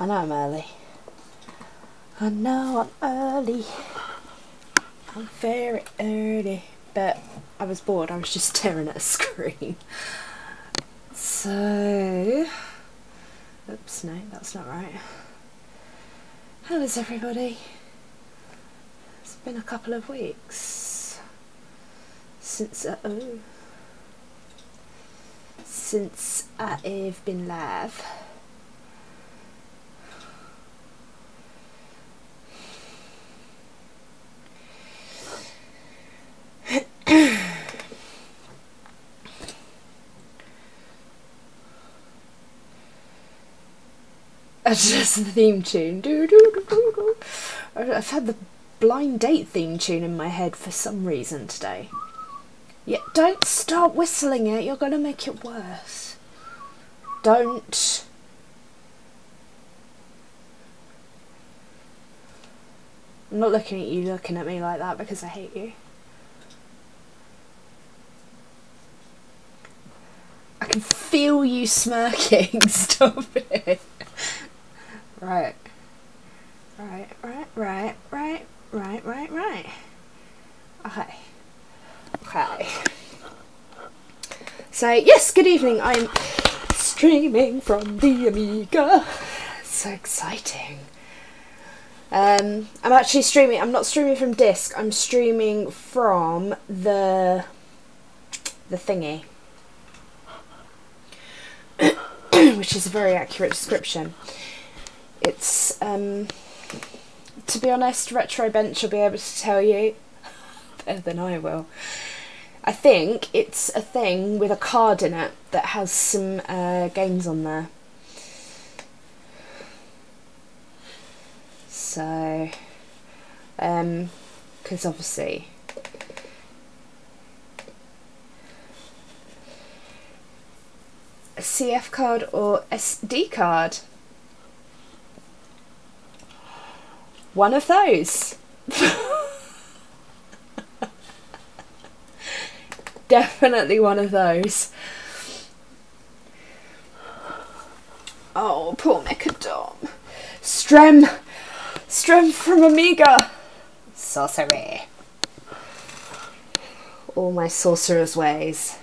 I know I'm early. I know I'm early. I'm very early. But I was bored. I was just staring at a screen. So... oops, no, that's not right. How is everybody? It's been a couple of weeks since I've been live. That's just the theme tune. I've had the blind date theme tune in my head for some reason today. Yeah, don't start whistling it, you're going to make it worse. Don't. I'm not looking at you looking at me like that because I hate you. I can feel you smirking, stop it. Right. Right. Okay. Okay. So, yes, good evening. I'm streaming from the Amiga. So exciting. I'm actually streaming. I'm not streaming from disc. I'm streaming from the thingy. Which is a very accurate description. It's, to be honest, Retro Bench will be able to tell you better than I will. I think it's a thing with a card in it that has some games on there. So, because obviously... a CF card or SD card? One of those. Definitely one of those. Oh, poor Mechadom. Strem from Amiga. Sorcery. All my sorcerer's ways.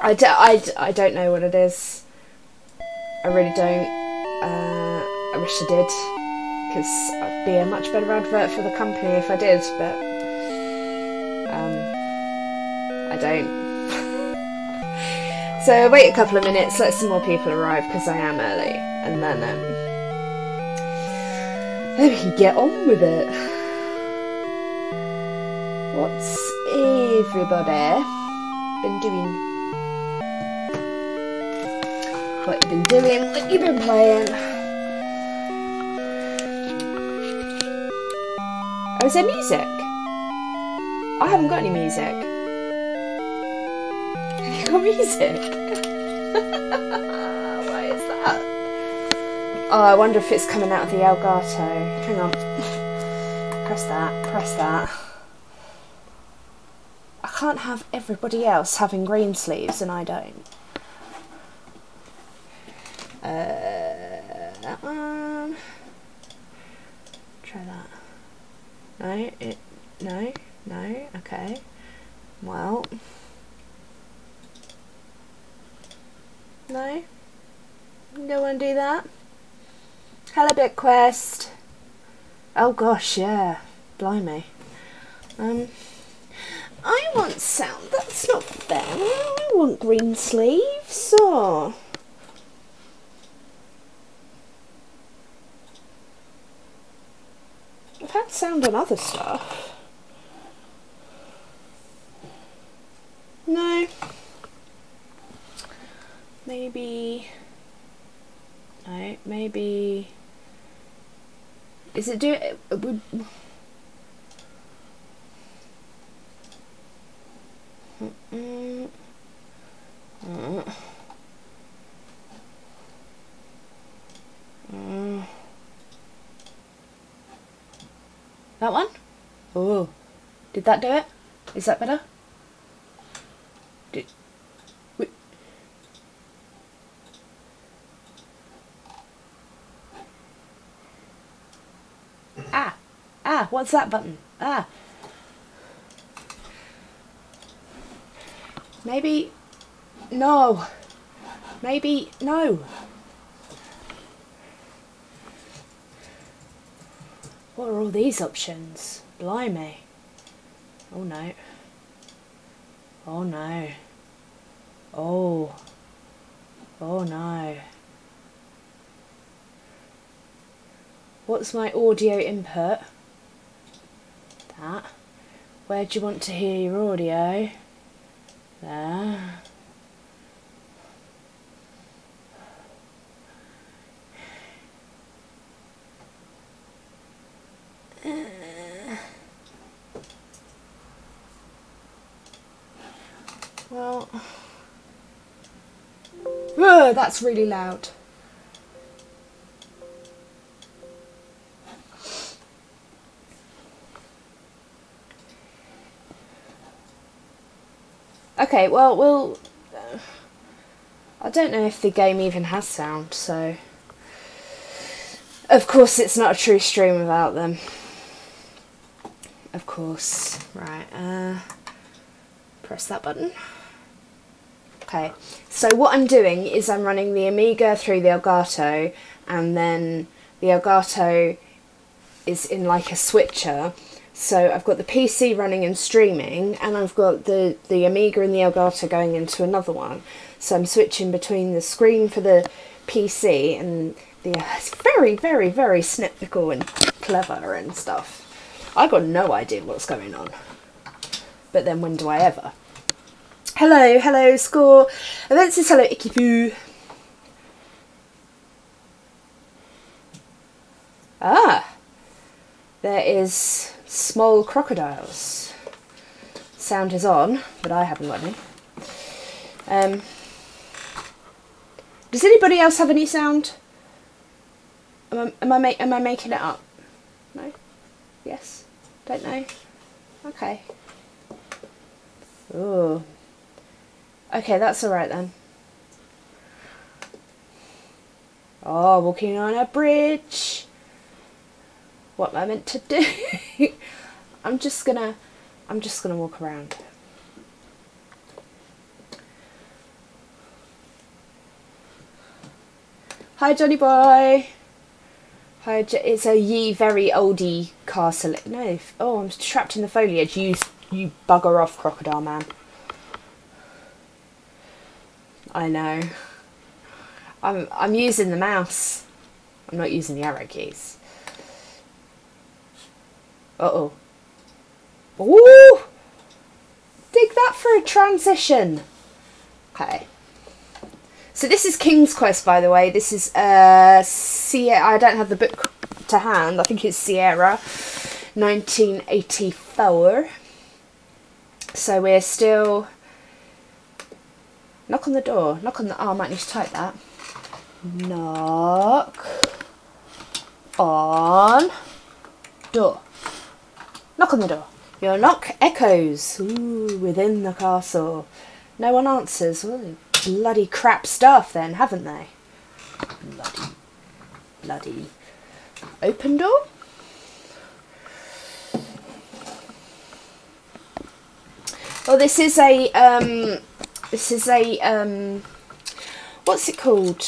I don't know what it is. I really don't. I wish I did, because I'd be a much better advert for the company if I did, but I don't. So wait a couple of minutes, let some more people arrive, because I am early, and then we can get on with it. What's everybody been doing? What you've been doing, what you've been playing. Oh, is there music? I haven't got any music. Have you got music? Why is that? Oh, I wonder if it's coming out of the Elgato. Hang on. Press that, press that. I can't have everybody else having green sleeves and I don't. That one. Try that. No, it. No, no. Okay. Well. No. Don't want to do that. Hello, Bit Quest. Oh gosh, yeah. Blimey. I want sound. That's not fair. I want green sleeves. Or. I've had sound on other stuff. No. Maybe. No, maybe. Is it do it would. That one? Oh, did that do it? Is that better? Ah, what's that button? Ah. Maybe... no. Maybe... no. What are all these options? Blimey. Oh no. Oh no. Oh. Oh no. What's my audio input? That. Where do you want to hear your audio? There. Well, ugh, that's really loud. Okay, well, we'll... I don't know if the game even has sound, so... Of course it's not a true stream without them. Of course. Right, press that button. Okay, so what I'm doing is I'm running the Amiga through the Elgato, and then the Elgato is in like a switcher. So I've got the PC running and streaming, and I've got the Amiga and the Elgato going into another one. So I'm switching between the screen for the PC and the... It's very, very, very snippetical and clever and stuff. I've got no idea what's going on. But then when do I ever? Hello, hello, score. Events is hello, Icky Poo. Ah, there is small crocodiles. Sound is on, but I haven't got any. Does anybody else have any sound? Am I making it up? No? Yes? Don't know? Okay. Ooh. Okay, that's alright then. Oh, walking on a bridge. What am I meant to do? I'm just gonna walk around. Hi Johnny boy. Hi, it's a ye very oldie castle. No, oh, I'm trapped in the foliage. You bugger off, crocodile man. I know. I'm using the mouse. I'm not using the arrow keys. Uh-oh. Ooh! Dig that for a transition. Okay. So this is King's Quest, by the way. This is Sierra. I don't have the book to hand. I think it's Sierra, 1984. So we're still... Knock on the door. Knock on the... Oh, I might need to type that. Knock on door. Knock on the door. Your knock echoes within the castle. No one answers. Ooh, bloody crap stuff then, haven't they? Bloody. Open door? Well, this is a... what's it called?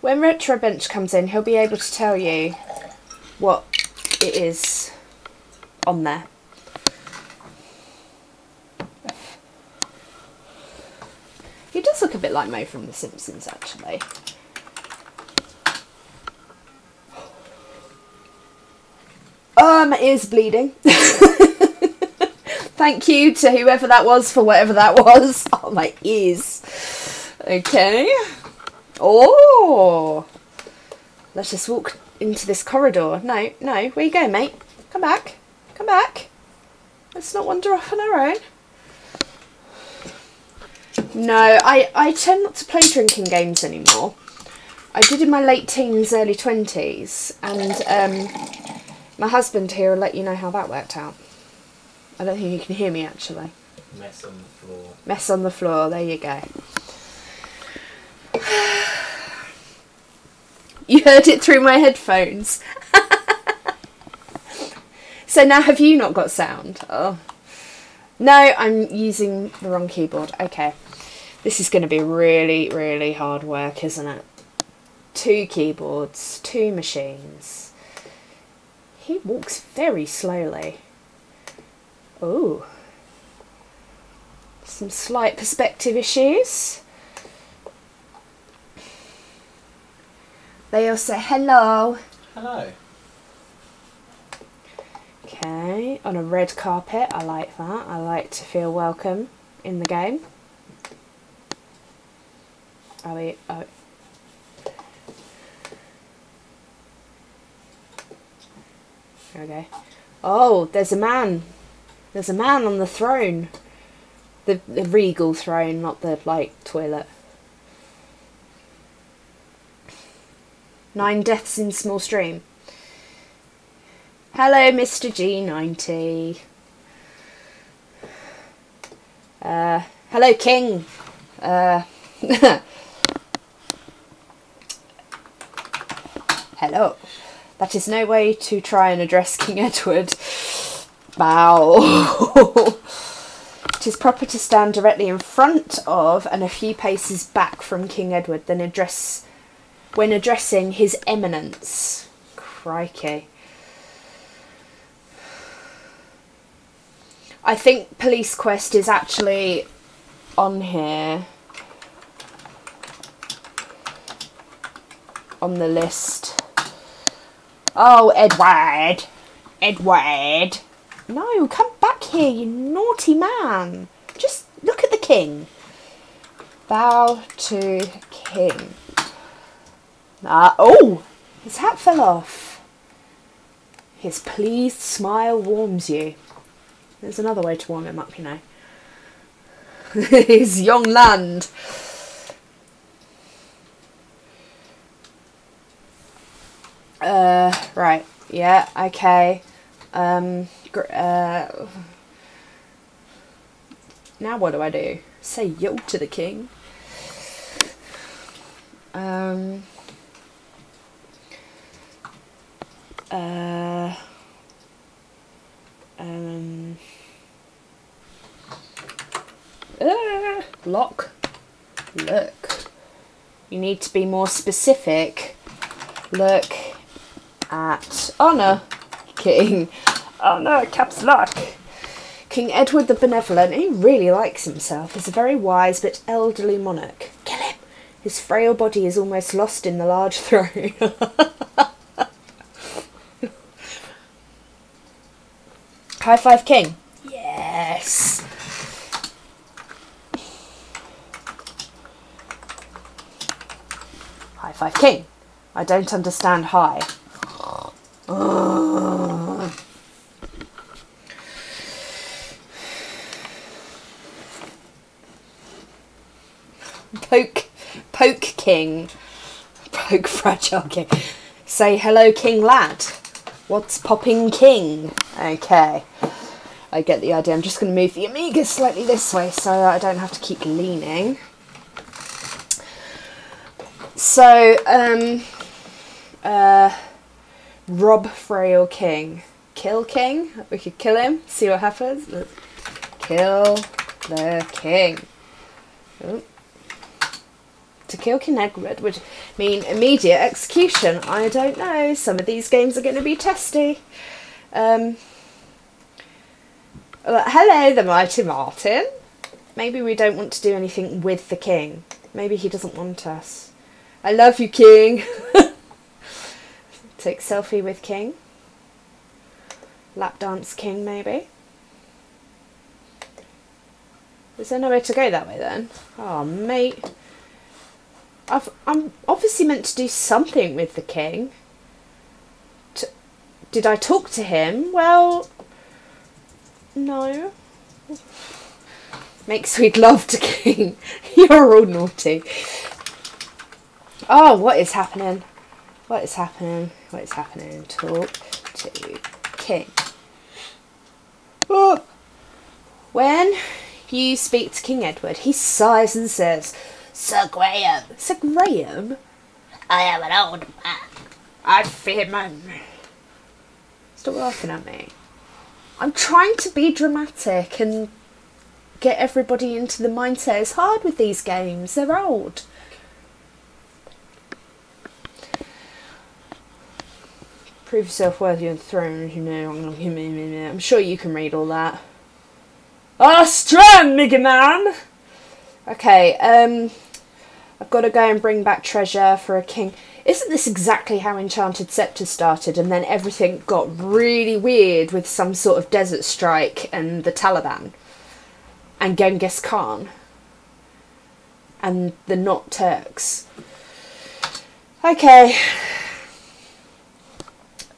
When Retro Bench comes in, he'll be able to tell you what it is on there. He does look a bit like Mo from The Simpsons, actually. Oh, my ear's bleeding. Thank you to whoever that was for whatever that was. Oh, my ears. Okay. Oh. Let us walk into this corridor. No, no. Where you going, mate? Come back. Come back. Let's not wander off on our own. No, I tend not to play drinking games anymore. I did in my late teens, early 20s. And my husband here will let you know how that worked out. I don't think you can hear me, actually. Mess on the floor. Mess on the floor, there you go. You heard it through my headphones. So now have you not got sound? Oh. No, I'm using the wrong keyboard. Okay. This is going to be really, really hard work, isn't it? 2 keyboards, 2 machines. He walks very slowly. Oh. Some slight perspective issues. They all say hello. Hello. Okay, on a red carpet, I like that. I like to feel welcome in the game. Are we... Oh. There we go. Oh, there's a man. There's a man on the throne. The regal throne, not the, like, toilet. 9 deaths in small stream. Hello, Mr. G90. Hello, King. Hello. That is no way to try and address King Edward. Bow. It is proper to stand directly in front of and a few paces back from King Edward when addressing his eminence. Crikey. I think Police Quest is actually on here, on the list. Oh, Edward! Edward! No, come back here, you naughty man. Just look at the king. Bow to king. Oh, his hat fell off. His pleased smile warms you. There's another way to warm him up, you know. His young land. Right. Yeah, okay. Now what do? Say yo to the king. Lock. Look. You need to be more specific. Look at honor. King. Oh no, caps lock. King Edward the Benevolent, he really likes himself, is a very wise but elderly monarch. Kill him! His frail body is almost lost in the large throne. High five king. Yes! High five king. I don't understand high. Ugh. Poke king. Poke fragile king. Say hello king lad. What's popping king? Okay. I get the idea. I'm just going to move the Amiga slightly this way so I don't have to keep leaning. So, rob frail king. Kill king? We could kill him, see what happens. Kill the king. Ooh. To kill King Edward would mean immediate execution. I don't know, some of these games are going to be testy. Hello, the mighty Martin. Maybe we don't want to do anything with the king. Maybe he doesn't want us. I love you, king. Take selfie with king. Lap dance king, maybe. Is there no way to go that way then? Oh mate, I'm obviously meant to do something with the king. Did I talk to him? Well, no. Make sweet love to king. You're all naughty. Oh, what is happening? What is happening? What is happening? Talk to king. Oh. When you speak to King Edward, he sighs and says, Sir Graham. Sir Graham? I am an old man. I fear my... Stop laughing at me. I'm trying to be dramatic and get everybody into the mindset it's hard with these games, they're old. Prove yourself worthy of the throne, you know. I'm sure you can read all that. Ah, Strand, Mega Man! Okay, I've got to go and bring back treasure for a king. Isn't this exactly how Enchanted Scepter started, and then everything got really weird with some sort of desert strike and the Taliban? And Genghis Khan. And the not Turks. Okay.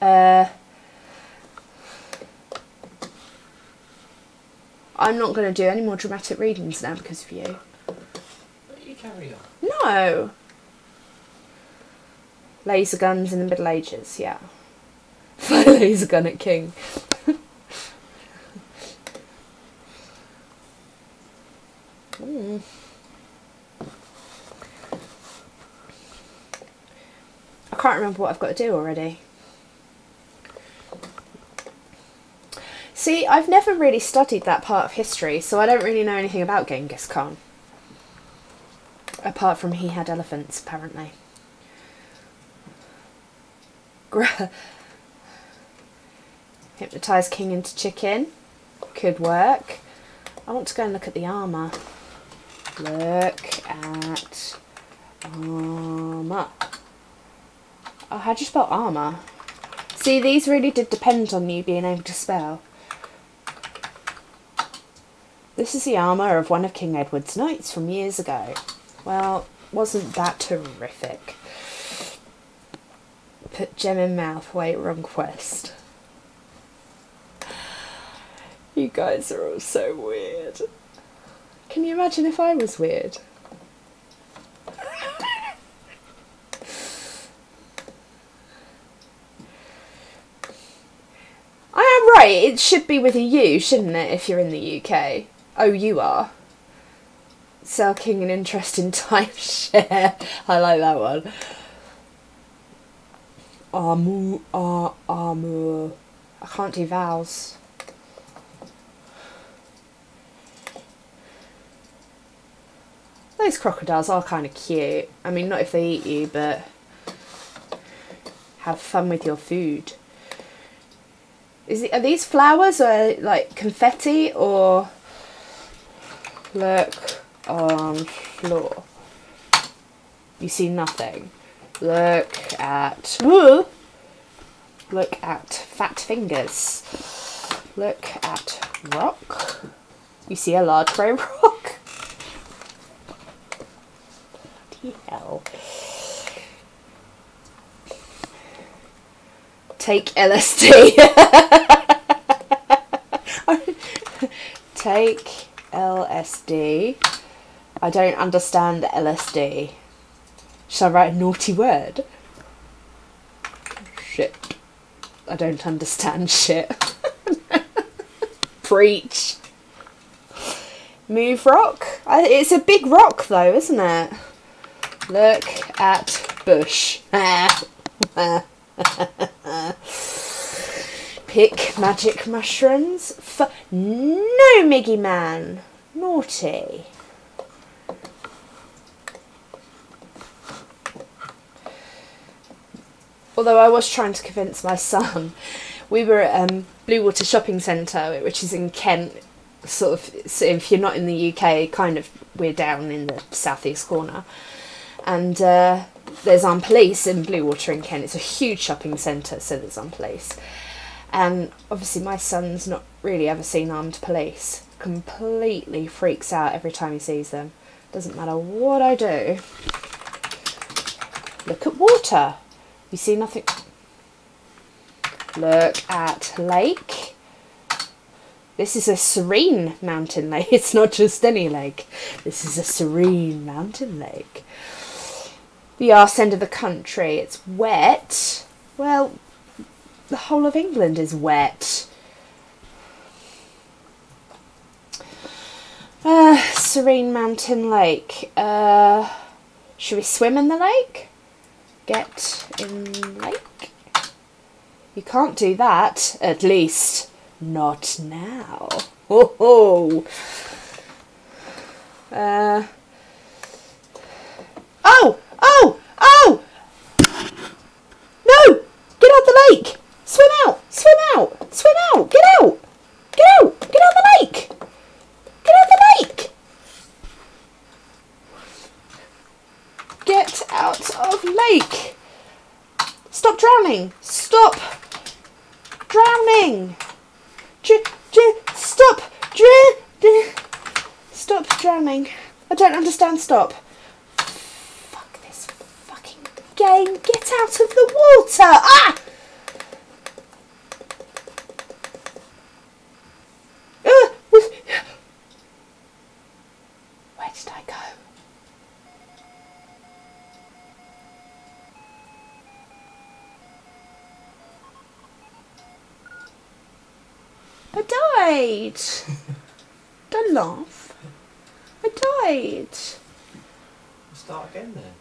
I'm not going to do any more dramatic readings now because of you. But you carry on. No. Laser guns in the Middle Ages, yeah. Fire laser gun at King. Mm. I can't remember what I've got to do already. See, I've never really studied that part of history, so I don't really know anything about Genghis Khan. Apart from he had elephants, apparently. Hypnotise king into chicken. Could work. I want to go and look at the armour. Look at armour. Oh, how do you spell armour? See, these really did depend on you being able to spell. This is the armour of one of King Edward's knights from years ago. Well, wasn't that terrific? Put gem in mouth, wait, wrong quest. You guys are all so weird. Can you imagine if I was weird? I am right, it should be with a U, shouldn't it, if you're in the UK? Oh, you are. Sell King an interest in timeshare. I like that one. Armour, armour. I can't do vowels. Those crocodiles are kind of cute. I mean, not if they eat you, but have fun with your food. Are these flowers or like confetti or look on floor? You see nothing. Look at woo. Look at fat fingers. Look at rock. You see a large grey rock. Bloody hell. Take LSD. Take LSD. I don't understand LSD. Shall I write a naughty word? Shit. I don't understand shit. Preach. Move rock. It's a big rock though, isn't it? Look at bush. Pick magic mushrooms. No, Miggy Man. Naughty. Although I was trying to convince my son. We were at Bluewater Shopping Centre, which is in Kent. Sort of, so if you're not in the UK, kind of, we're down in the southeast corner. And there's Armed Police in Bluewater in Kent. It's a huge shopping centre, so there's Armed Police. And obviously my son's not really ever seen Armed Police. Completely freaks out every time he sees them. Doesn't matter what I do. Look at water. You see nothing. Look at lake. This is a serene mountain lake. It's not just any lake. This is a serene mountain lake. The arse end of the country, it's wet. Well, the whole of England is wet. Serene mountain lake. Should we swim in the lake? Get in lake? You can't do that, at least. Not now. Ho ho! Oh! Oh! Oh! No! Get out the lake! Swim out! Swim out! Swim out! Get out! Get out! Get out the lake! Get out the lake! Get out of lake! Stop drowning! Stop drowning! Stop drowning. I don't understand stop. Fuck this fucking game. Get out of the water. Ah! Where did I go? I died. Don't laugh. I died. Start again then.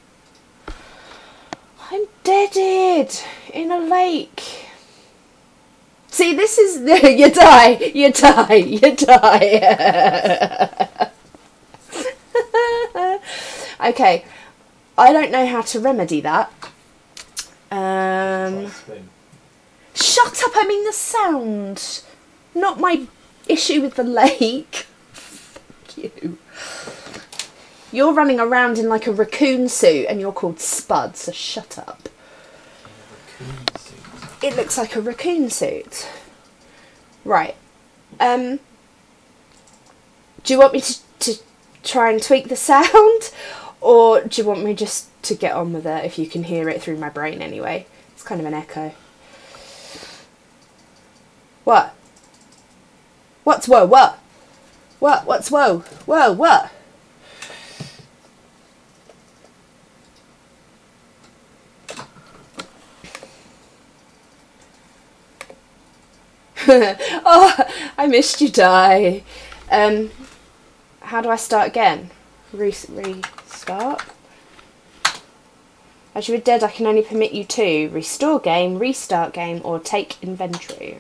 I'm deaded in a lake. See, this is you die, you die, you die. Okay, I don't know how to remedy that. Shut up! I mean the sound. Not my issue with the lake. Fuck you. You're running around in like a raccoon suit and you're called Spud, so shut up. It looks like a raccoon suit. Right. Do you want me to try and tweak the sound? Or do you want me just to get on with it if you can hear it through my brain anyway? It's kind of an echo. What? What's whoa, what? What, what's whoa, whoa, what? Oh, I missed you, Di. How do I start again? Restart? As you were dead, I can only permit you to restore game, restart game, or take inventory.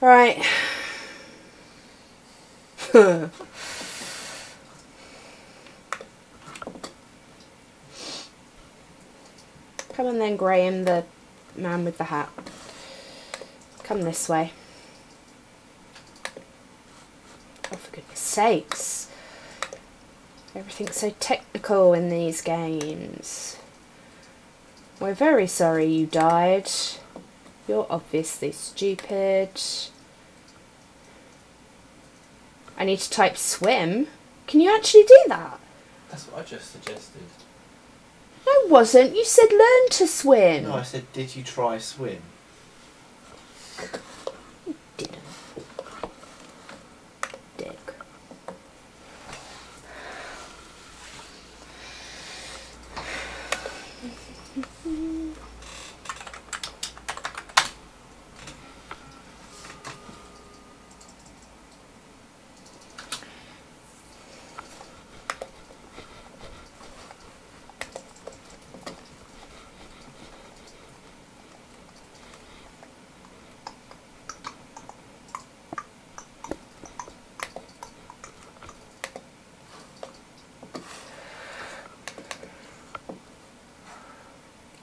Right. Come on then, Graham, the man with the hat. Come this way. Oh, for goodness sakes. Everything's so technical in these games. We're very sorry you died. You're obviously stupid. I need to type swim. Can you actually do that? That's what I just suggested. No, I wasn't. You said learn to swim. No, I said did you try swim? You didn't. Dick.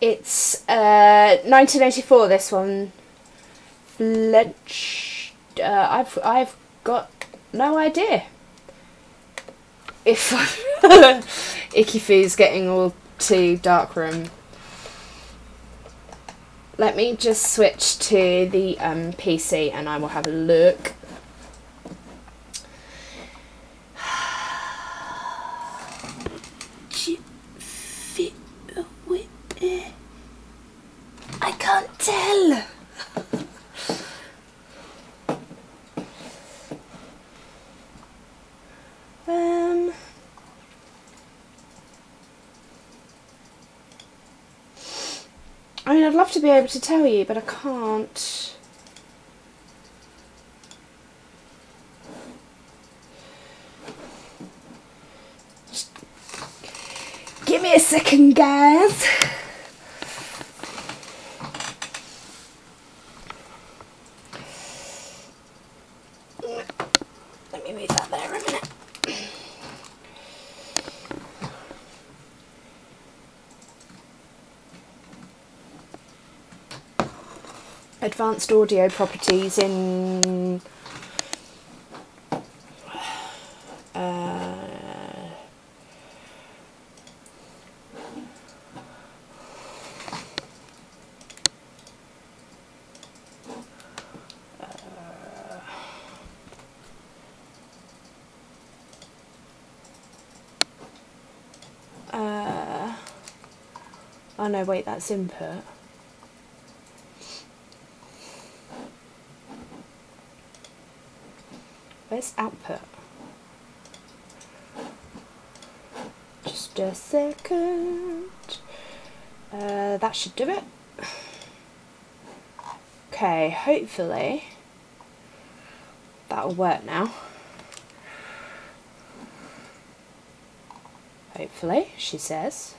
It's 1984, this one. Fletch. I've got no idea. If Icky Foo's getting all too darkroom. Let me just switch to the PC and I will have a look. To be able to tell you, but I can't. Just give me a second, guys. Let me move that there a minute. Advanced audio properties in oh no, wait, that's input. Where's output? Just a second. That should do it. Okay, hopefully that'll work now. Hopefully, she says.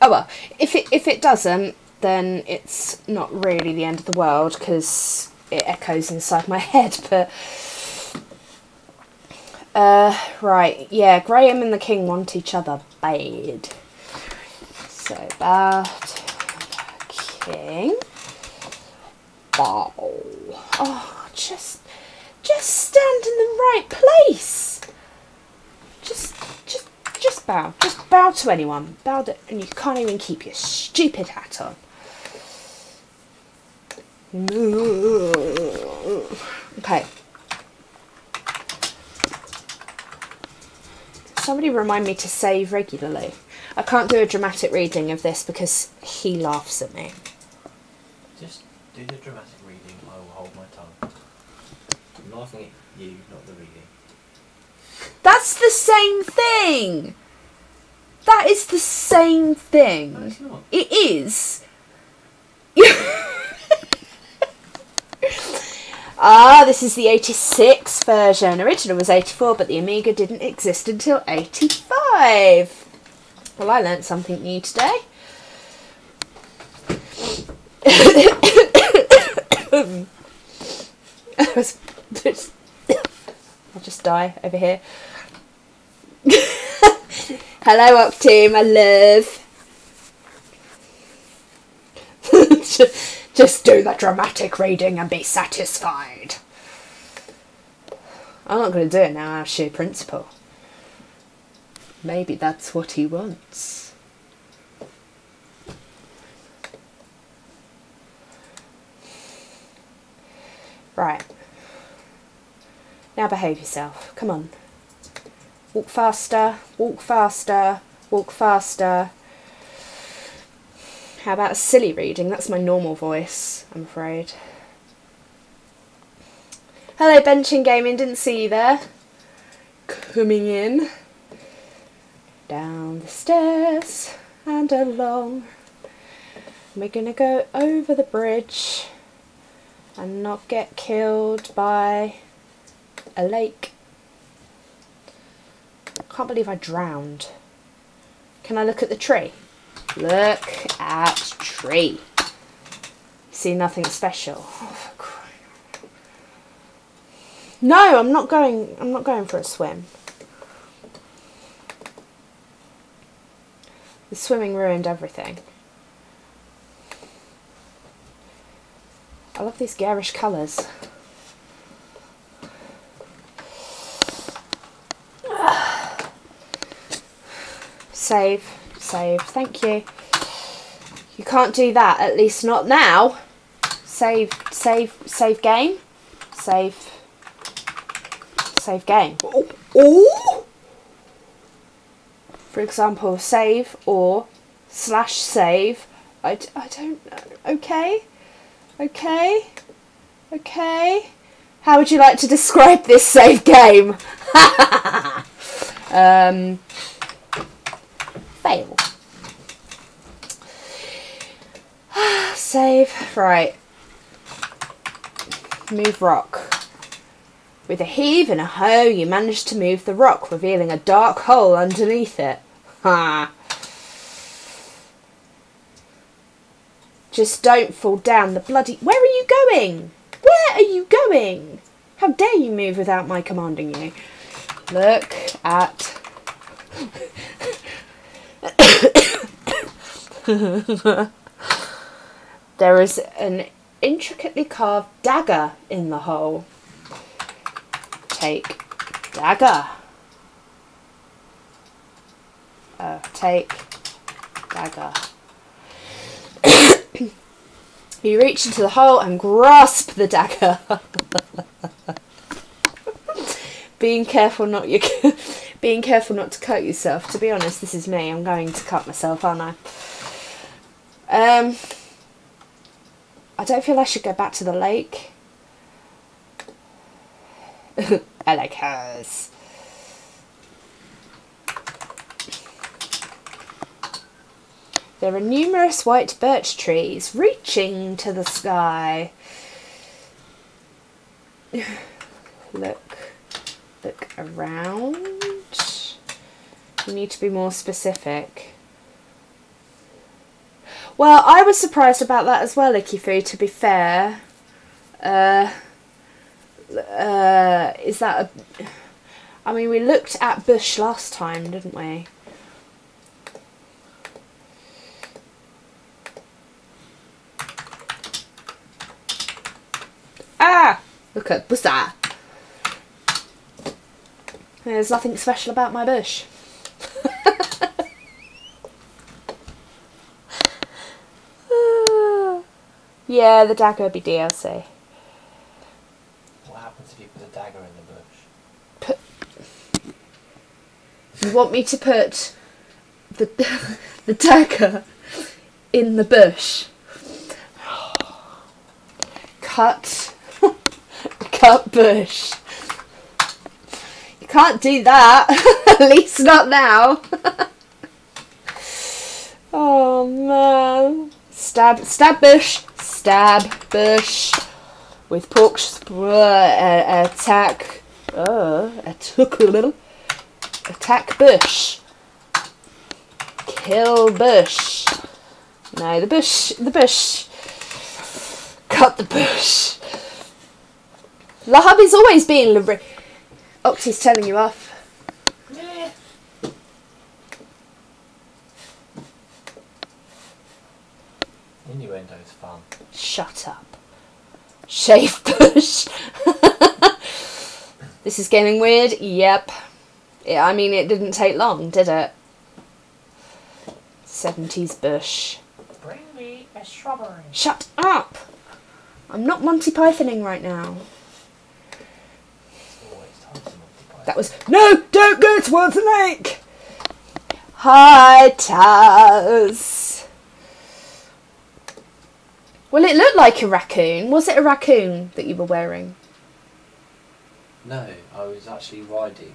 Oh well, if it doesn't, then it's not really the end of the world because it echoes inside my head. But right, yeah, Graham and the King want each other bad. So bad King. Bow. Oh, just stand in the right place. Just bow. Just bow to anyone. Bow to, and you can't even keep your stupid hat on. Okay. Somebody remind me to save regularly. I can't do a dramatic reading of this because he laughs at me. Just do the dramatic reading, I will hold my tongue. I'm laughing at you, not the reading. That's the same thing! That is the same thing. No, it's not. It is. Ah, this is the 86 version. Original was 84, but the Amiga didn't exist until 85. Well, I learnt something new today. I'll just die over here. Hello, Octane, my love. Just do the dramatic reading and be satisfied. I'm not going to do it now out of sheer principle. Maybe that's what he wants. Right. Now behave yourself. Come on. Walk faster, walk faster, walk faster. How about a silly reading? That's my normal voice, I'm afraid. Hello, Benching Gaming. Didn't see you there. Coming in. Down the stairs and along. We're going to go over the bridge and not get killed by a lake. I can't believe I drowned. Can I look at the tree? Look at tree. See nothing special. Oh, for crying out loud. No, I'm not going for a swim. The swimming ruined everything. I love these garish colours. Save, save, thank you. You can't do that, at least not now. Save, save, save game. Save, save game. Ooh. For example, save or slash save. I don't know. Okay. Okay. Okay. How would you like to describe this save game? Fail. save. Right. Move rock. With a heave and a hoe, you manage to move the rock, revealing a dark hole underneath it. Ha! Just don't fall down the bloody... Where are you going? Where are you going? How dare you move without my commanding you? Look at... There is an intricately carved dagger in the hole. Take dagger. Take dagger. You reach into the hole and grasp the dagger. Being careful not to cut yourself. To be honest, this is me. I'm going to cut myself, aren't I? I don't feel I should go back to the lake. I like hers. There are numerous white birch trees reaching to the sky. Look around. You need to be more specific. Well, I was surprised about that as well, Ikifu, to be fair. Is that a... I mean, we looked at bush last time, didn't we? Ah! Look at bussa. There's nothing special about my bush. Yeah, the dagger would be DLC. What happens if you put a dagger in the bush? You want me to put the dagger in the bush? Cut bush. You can't do that. At least not now. Oh man. Stab bush. Stab bush with pork attack. Attack bush. Kill bush. No, the bush. Cut the bush. Lahab is always being liberal. Oxy's telling you off. Yeah. Innuendo's fun. Shut up. Shave bush. This is getting weird. Yep. Yeah, I mean, it didn't take long, did it? 70s bush. Bring me a shrubbery. Shut up. I'm not Monty Pythoning right now. That was... No! Don't go towards the lake! Hi, Taz. Well, it looked like a raccoon. Was it a raccoon that you were wearing? No, I was actually riding.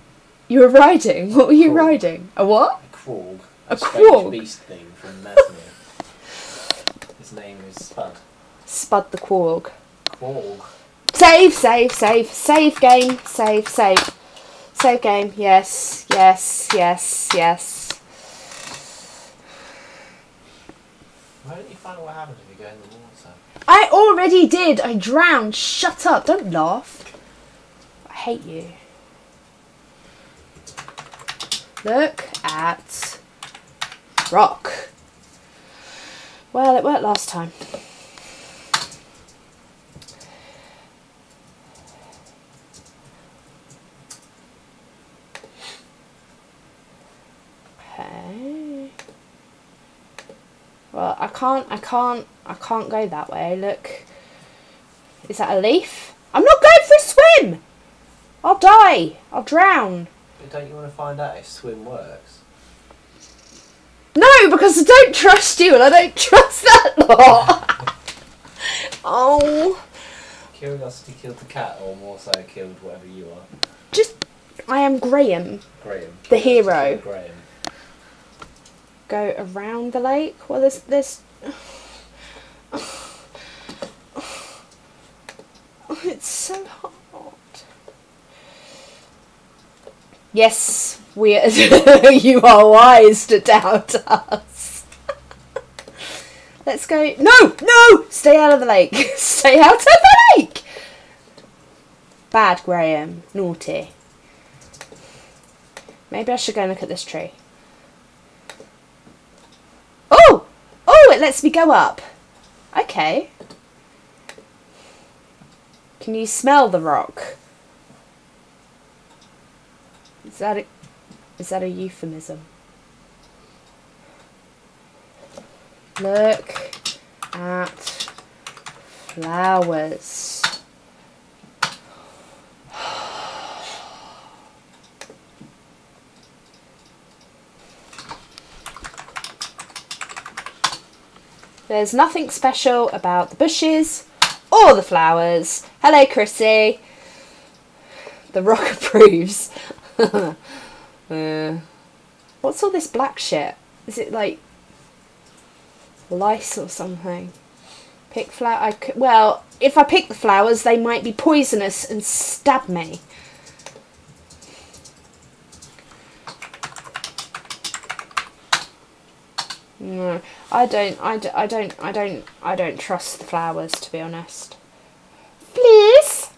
You were riding? What were you riding? A what? A Krog. A Krog? A beast thing from Mesmer. His name is Spud. Spud the Krog. Krog. Save game. Save. Save game. Yes. Why don't you find out what happens if you go in the water? I already did. I drowned. Shut up. Don't laugh. I hate you. Look at rock. Well, it worked last time. Okay. Well, I can't go that way. Look. Is that a leaf? I'm not going for a swim! I'll die. I'll drown. But don't you want to find out if swim works? No, because I don't trust you and I don't trust that lot. Oh. Curiosity killed the cat, or more so killed whatever you are. Just, I am Graham. Graham. The hero. Graham. Go around the lake. Well, there's it's so hard. Yes, weird. You are wise to doubt us. Let's go. No, no! Stay out of the lake. Stay out of the lake! Bad, Graham. Naughty. Maybe I should go and look at this tree. Oh! Oh, it lets me go up. Okay. Can you smell the rock? Is that a euphemism? Look at flowers. There's nothing special about the bushes or the flowers. Hello, Chrissy. The rock approves. What's all this black shit? Is it like lice or something? Pick flower. Well, if I pick the flowers, they might be poisonous and stab me. No, I don't trust the flowers, to be honest. Please,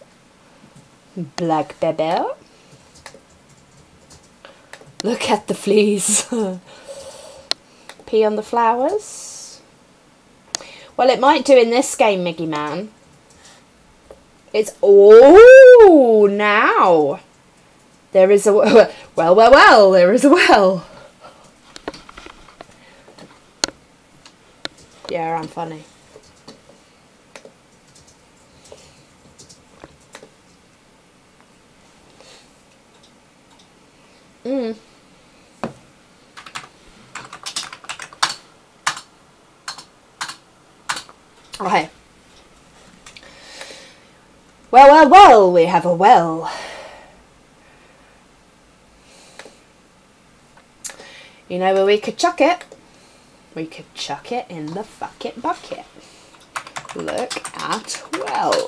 Blackadder. Look at the fleas. Pee on the flowers. Well, it might do in this game, Miggy Man. It's... Oh, now. There is a... Well, there is a well. Yeah, I'm funny. Mm. Okay. Well, we have a well. You know where we could chuck it? We could chuck it in the fucking bucket. Look at well.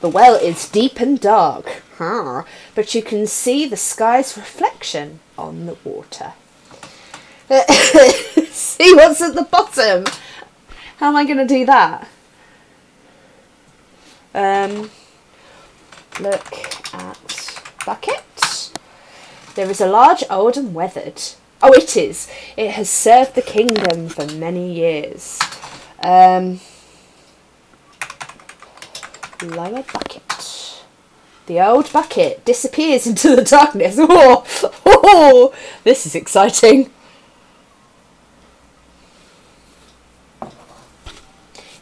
The well is deep and dark, huh? But you can see the sky's reflection on the water. See what's at the bottom. How am I going to do that? Look at bucket. There is a large, old and weathered. Oh, it is. It has served the kingdom for many years. Lower bucket. The old bucket disappears into the darkness. Oh, oh, this is exciting.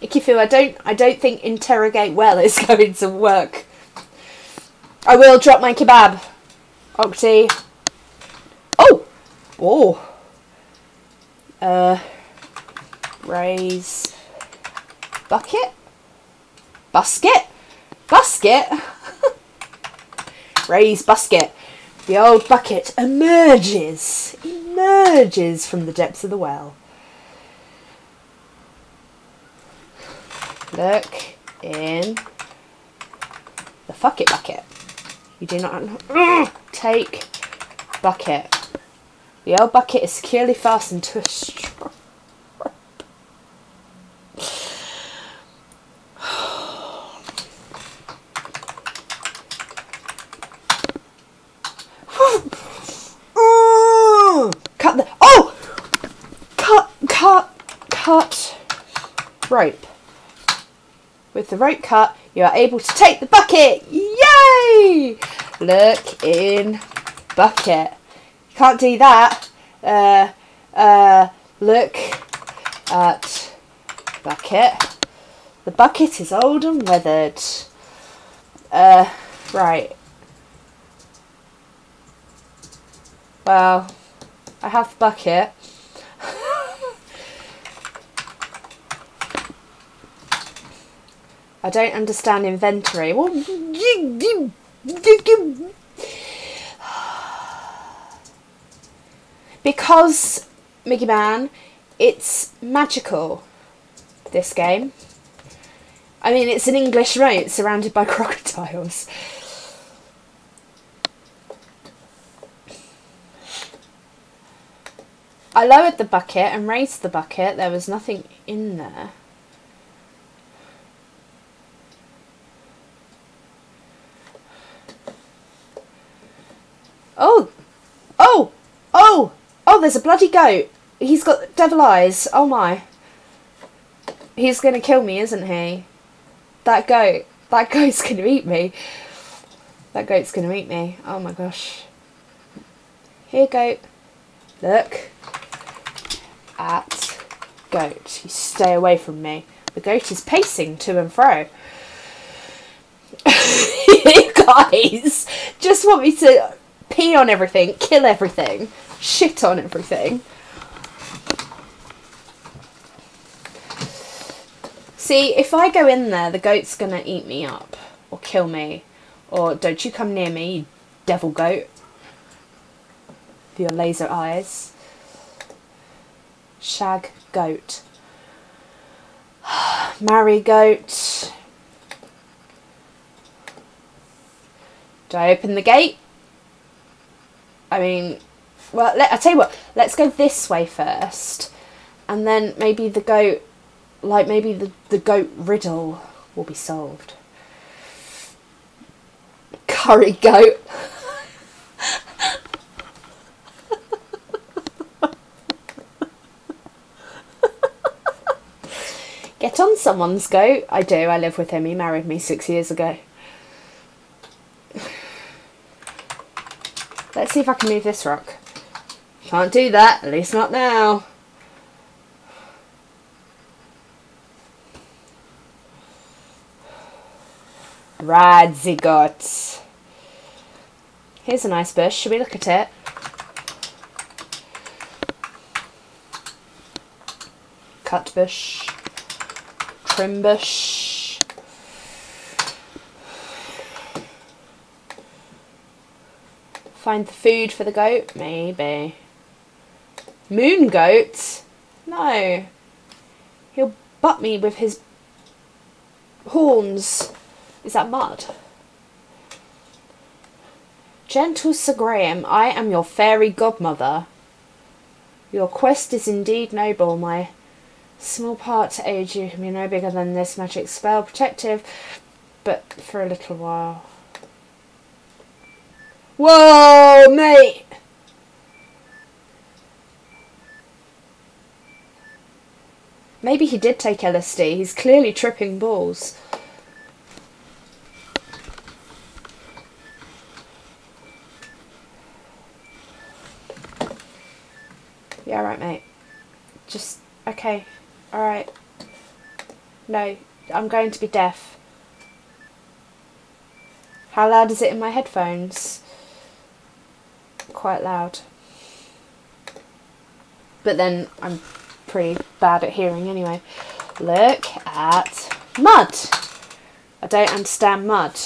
Ikifu, I don't think interrogate well is going to work. I will drop my kebab. Octi. Oh, oh. Raise bucket. Basket. Raise basket. The old bucket emerges from the depths of the well. Look in the fuck it bucket. You do not take bucket. The old bucket is securely fastened to a straw. Cut rope. With the rope cut, you are able to take the bucket. Yay! Look in bucket. You can't do that. Look at bucket. The bucket is old and weathered. Right. Well, I have the bucket. I don't understand inventory. Well, because, Miggy Man, it's magical, this game. I mean, it's an English raid surrounded by crocodiles. I lowered the bucket and raised the bucket. There was nothing in there. Oh! Oh! Oh! Oh, there's a bloody goat. He's got devil eyes. Oh my. He's gonna kill me, isn't he? That goat. That goat's gonna eat me. That goat's gonna eat me. Oh my gosh. Here, goat. Look at goat. You stay away from me. The goat is pacing to and fro. You guys just want me to pee on everything, kill everything, shit on everything. See, if I go in there, the goat's gonna eat me up or kill me. Or don't you come near me, you devil goat. Your laser eyes. Shag goat. Marry goat. Do I open the gate? I mean, well, I'll tell you what, let's go this way first. And then maybe the goat, like maybe the goat riddle will be solved. Curry goat. Get on someone's goat. I do, I live with him, he married me 6 years ago. Let's see if I can move this rock. Can't do that, at least not now. Radzigot. Here's a nice bush, should we look at it? Cut bush. Bush. Find the food for the goat, maybe. Moon goat? No. He'll butt me with his horns. Is that mud? Gentle Sir Graham, I am your fairy godmother. Your quest is indeed noble, my small part to aid you can be no bigger than this magic spell, protective, but for a little while. Whoa, mate! Maybe he did take LSD, he's clearly tripping balls. Yeah, right, mate. Just, okay. Alright. No, I'm going to be deaf. How loud is it in my headphones? Quite loud. But then I'm pretty bad at hearing anyway. Look at mud. I don't understand mud.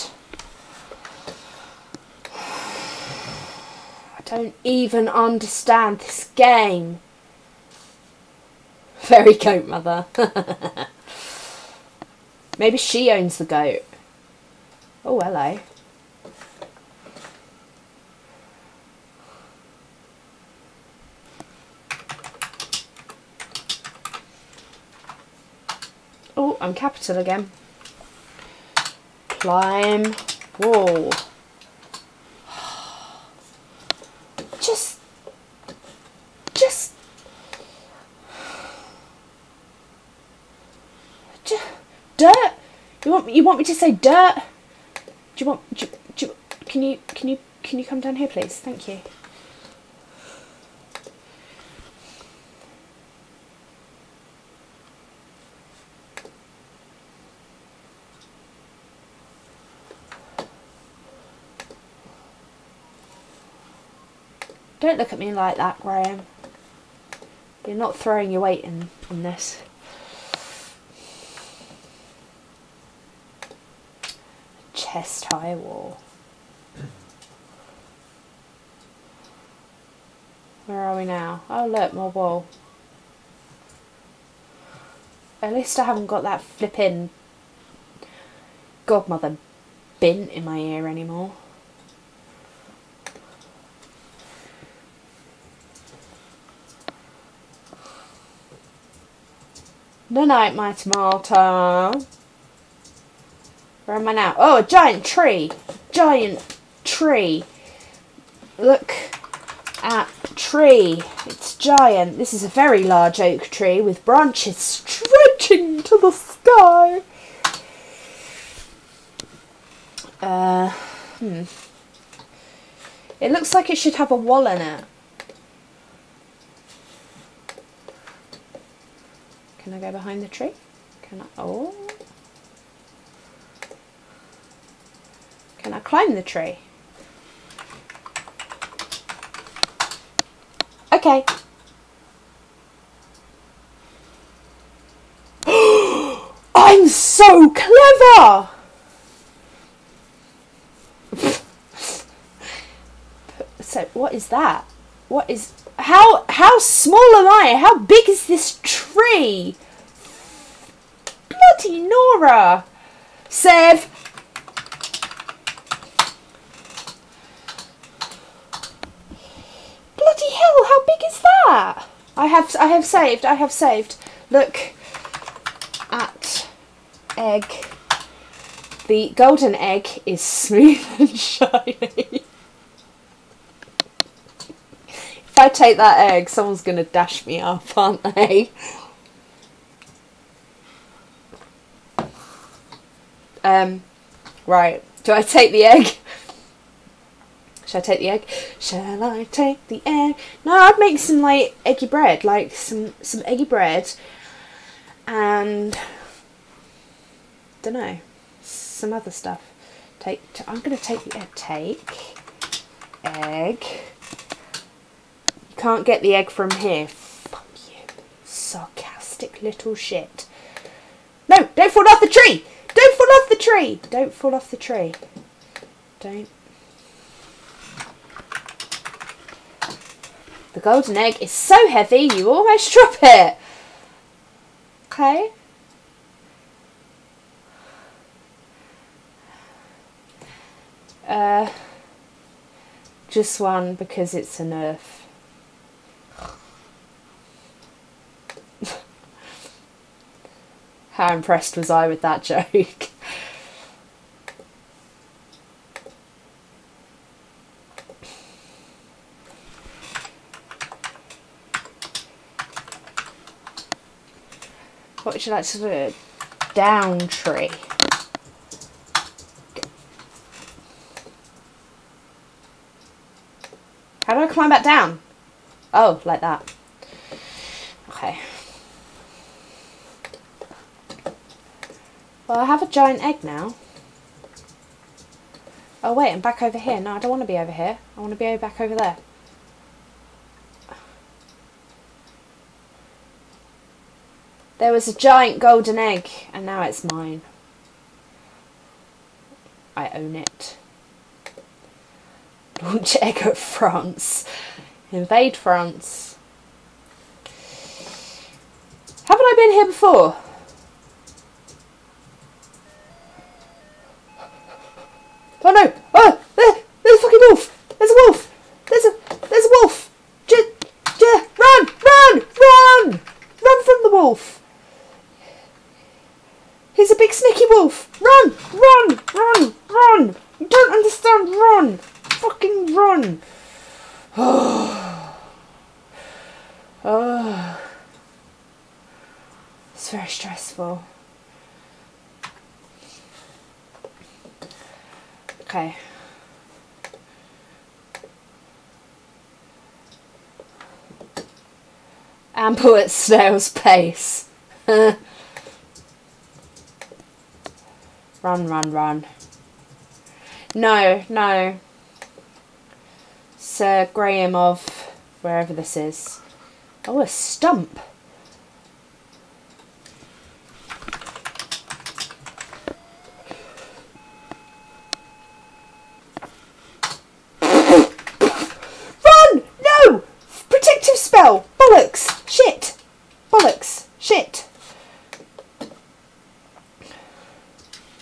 I don't even understand this game. Fairy goat mother. Maybe she owns the goat. Oh, hello. Oh, I'm capital again. Climb wall. Dirt? You want me to say dirt? Do you want? Can you come down here, please? Thank you. Don't look at me like that, Graham. You're not throwing your weight in on this. Chest high wall. Where are we now? Oh look, my wall. At least I haven't got that flipping godmother bint in my ear anymore. Good night, my tomato. Where am I now? Oh, a giant tree! Giant tree! Look at tree. It's giant. This is a very large oak tree with branches stretching to the sky. It looks like it should have a wall in it. Can I go behind the tree? Can I? Oh. Can I climb the tree? Okay. I'm so clever! So what is that? What is... How small am I? How big is this tree? Bloody Nora! Save! Bloody hell, how big is that? I have saved, I have saved. Look at egg. The golden egg is smooth and shiny. If I take that egg, someone's going to dash me up, aren't they? Right. Do I take the egg? Shall I take the egg? Shall I take the egg? No, I'd make some, like, eggy bread. Like, some eggy bread. And... dunno. Some other stuff. I'm going to take the egg. Take... egg... Can't get the egg from here. Fuck you, sarcastic little shit. No, don't fall off the tree. Don't fall off the tree. Don't fall off the tree. Don't. The golden egg is so heavy you almost drop it. Okay. Just one because it's an earth. How impressed was I with that joke? What would you like to do? Down tree. How do I climb back down? Oh, like that. Okay. Well, I have a giant egg now. Oh wait, I'm back over here. No, I don't want to be over here. I want to be back over there. There was a giant golden egg, and now it's mine. I own it. Launch egg at France. Invade France. Haven't I been here before? Oh no! Oh! There's a fucking wolf! There's a wolf! There's a wolf! Run! Run! Run! Run from the wolf! He's a big sneaky wolf! Run! Run! Run! Run! You don't understand! Run! Fucking run! Oh. Oh. It's very stressful. Okay. Ample at snail's pace. Run, run, run. No, no. Sir Graham of wherever this is. Oh, a stump. Bollocks! Shit! Bollocks! Shit!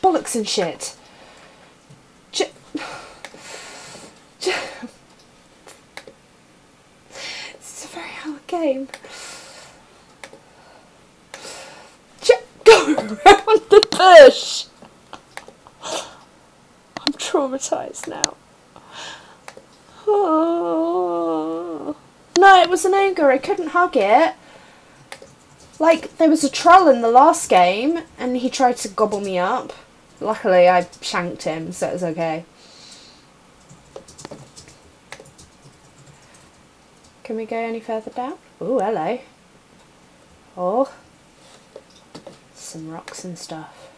Bollocks and shit. This is a very hard game. Go around the bush. I'm traumatised now. Oh. No, it was an ogre. I couldn't hug it. Like, there was a troll in the last game and he tried to gobble me up. Luckily, I shanked him, so it was okay. Can we go any further down? Oh, hello. Oh. Some rocks and stuff.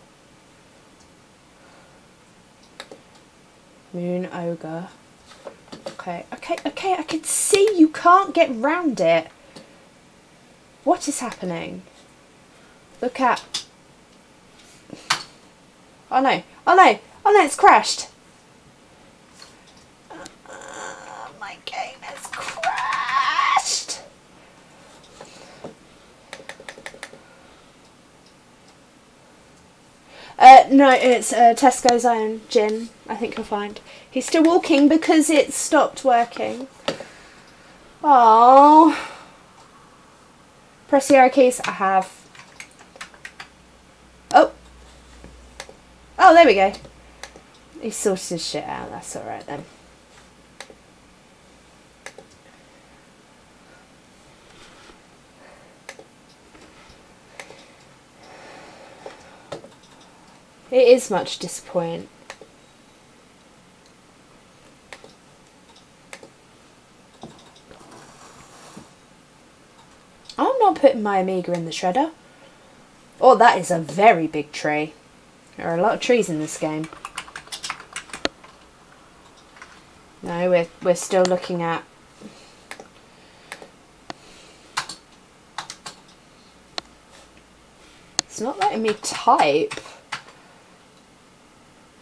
Moon ogre. Okay, okay, okay, I can see you can't get round it. What is happening? Look at... Oh no, oh no, oh no, it's crashed. My game has crashed. No, it's Tesco's own gin, I think you'll find. He's still walking because it stopped working. Oh. Press the arrow keys. I have. Oh. Oh, there we go. He sorted his shit out. That's alright then. It is much disappointing. I'm not putting my Amiga in the shredder. Oh, that is a very big tree. There are a lot of trees in this game. No, we're still looking at... It's not letting me type.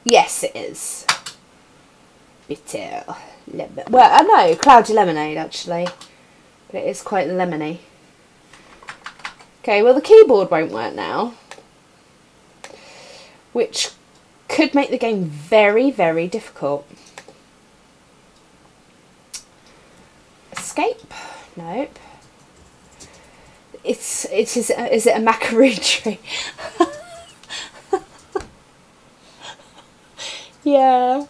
Yes, it is. Bitter lemon. Well, I know, cloudy lemonade actually. But it is quite lemony. Okay, well the keyboard won't work now, which could make the game very, very difficult. Escape? Nope. Is it a macaroon tree? Yeah.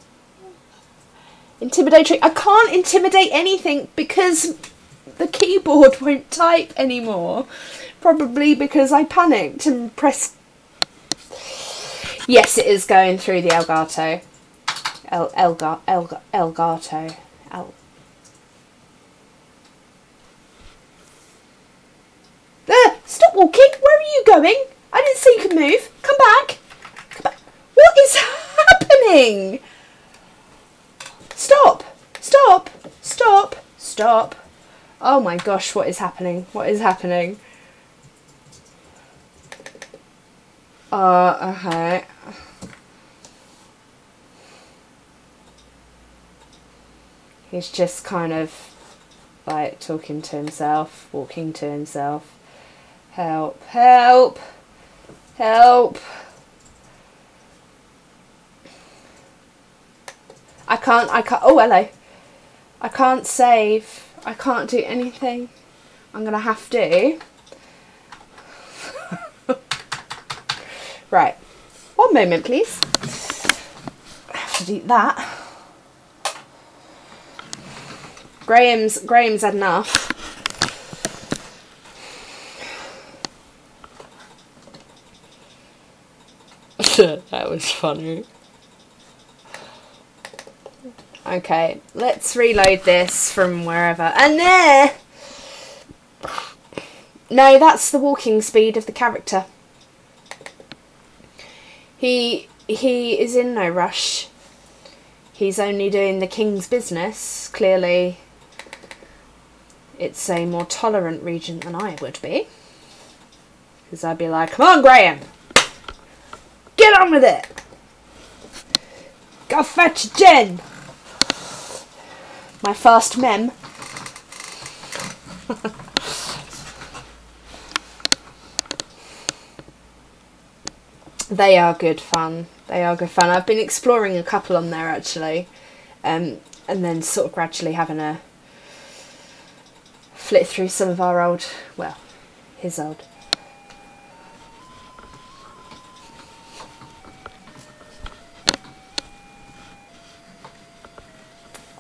Intimidate tree. I can't intimidate anything because the keyboard won't type anymore. Probably because I panicked and pressed... Yes, it is going through the Elgato. Elgato. There! Stop walking! Where are you going? I didn't see you could move. Come back! Come back! What is happening? Stop! Stop! Stop! Stop! Oh my gosh, what is happening? What is happening? Okay. He's just kind of like talking to himself, walking to himself. Help, help, help. I can't, oh hello. I can't save, I can't do anything. I'm gonna have to. Right, one moment please. I have to do that. Graham's had enough. That was funny. Okay, let's reload this from wherever. And there! No, that's the walking speed of the character. He is in no rush. He's only doing the king's business. Clearly, it's a more tolerant region than I would be. Because I'd be like, come on, Graham! Get on with it! Go fetch a gin! My fast mem. They are good fun. They are good fun. I've been exploring a couple on there actually, and then sort of gradually having a flit through some of our old, well, his old.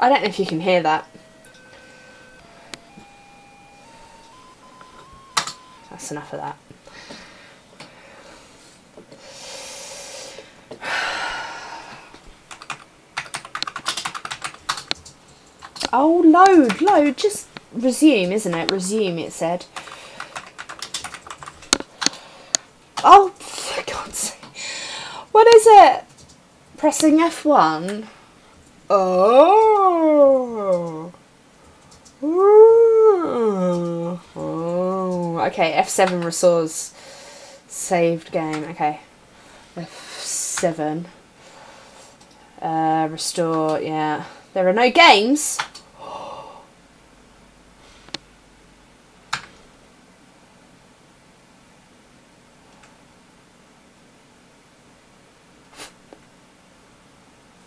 I don't know if you can hear that. That's enough of that. Oh, load, load, just resume, isn't it? Resume, it said. Oh, for God's sake. What is it? Pressing F1. Oh. Ooh. Oh. Okay, F7 resource. Saved game. Okay. F7. Restore, yeah. There are no games.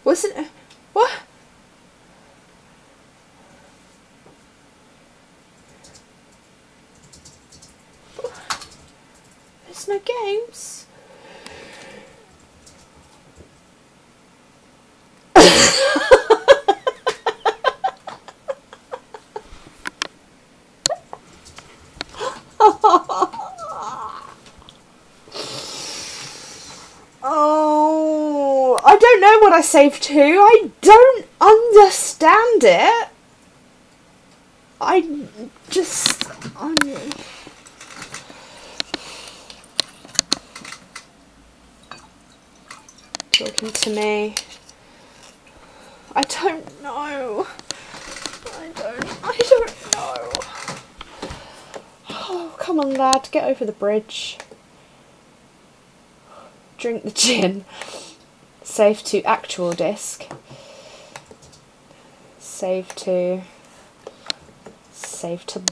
Wasn't it? What? There's no games. I saved two. I don't understand it. I'm... talking to me. I don't know. I don't know. Oh, come on, lad. Get over the bridge. Drink the gin. Save to actual disk. Save to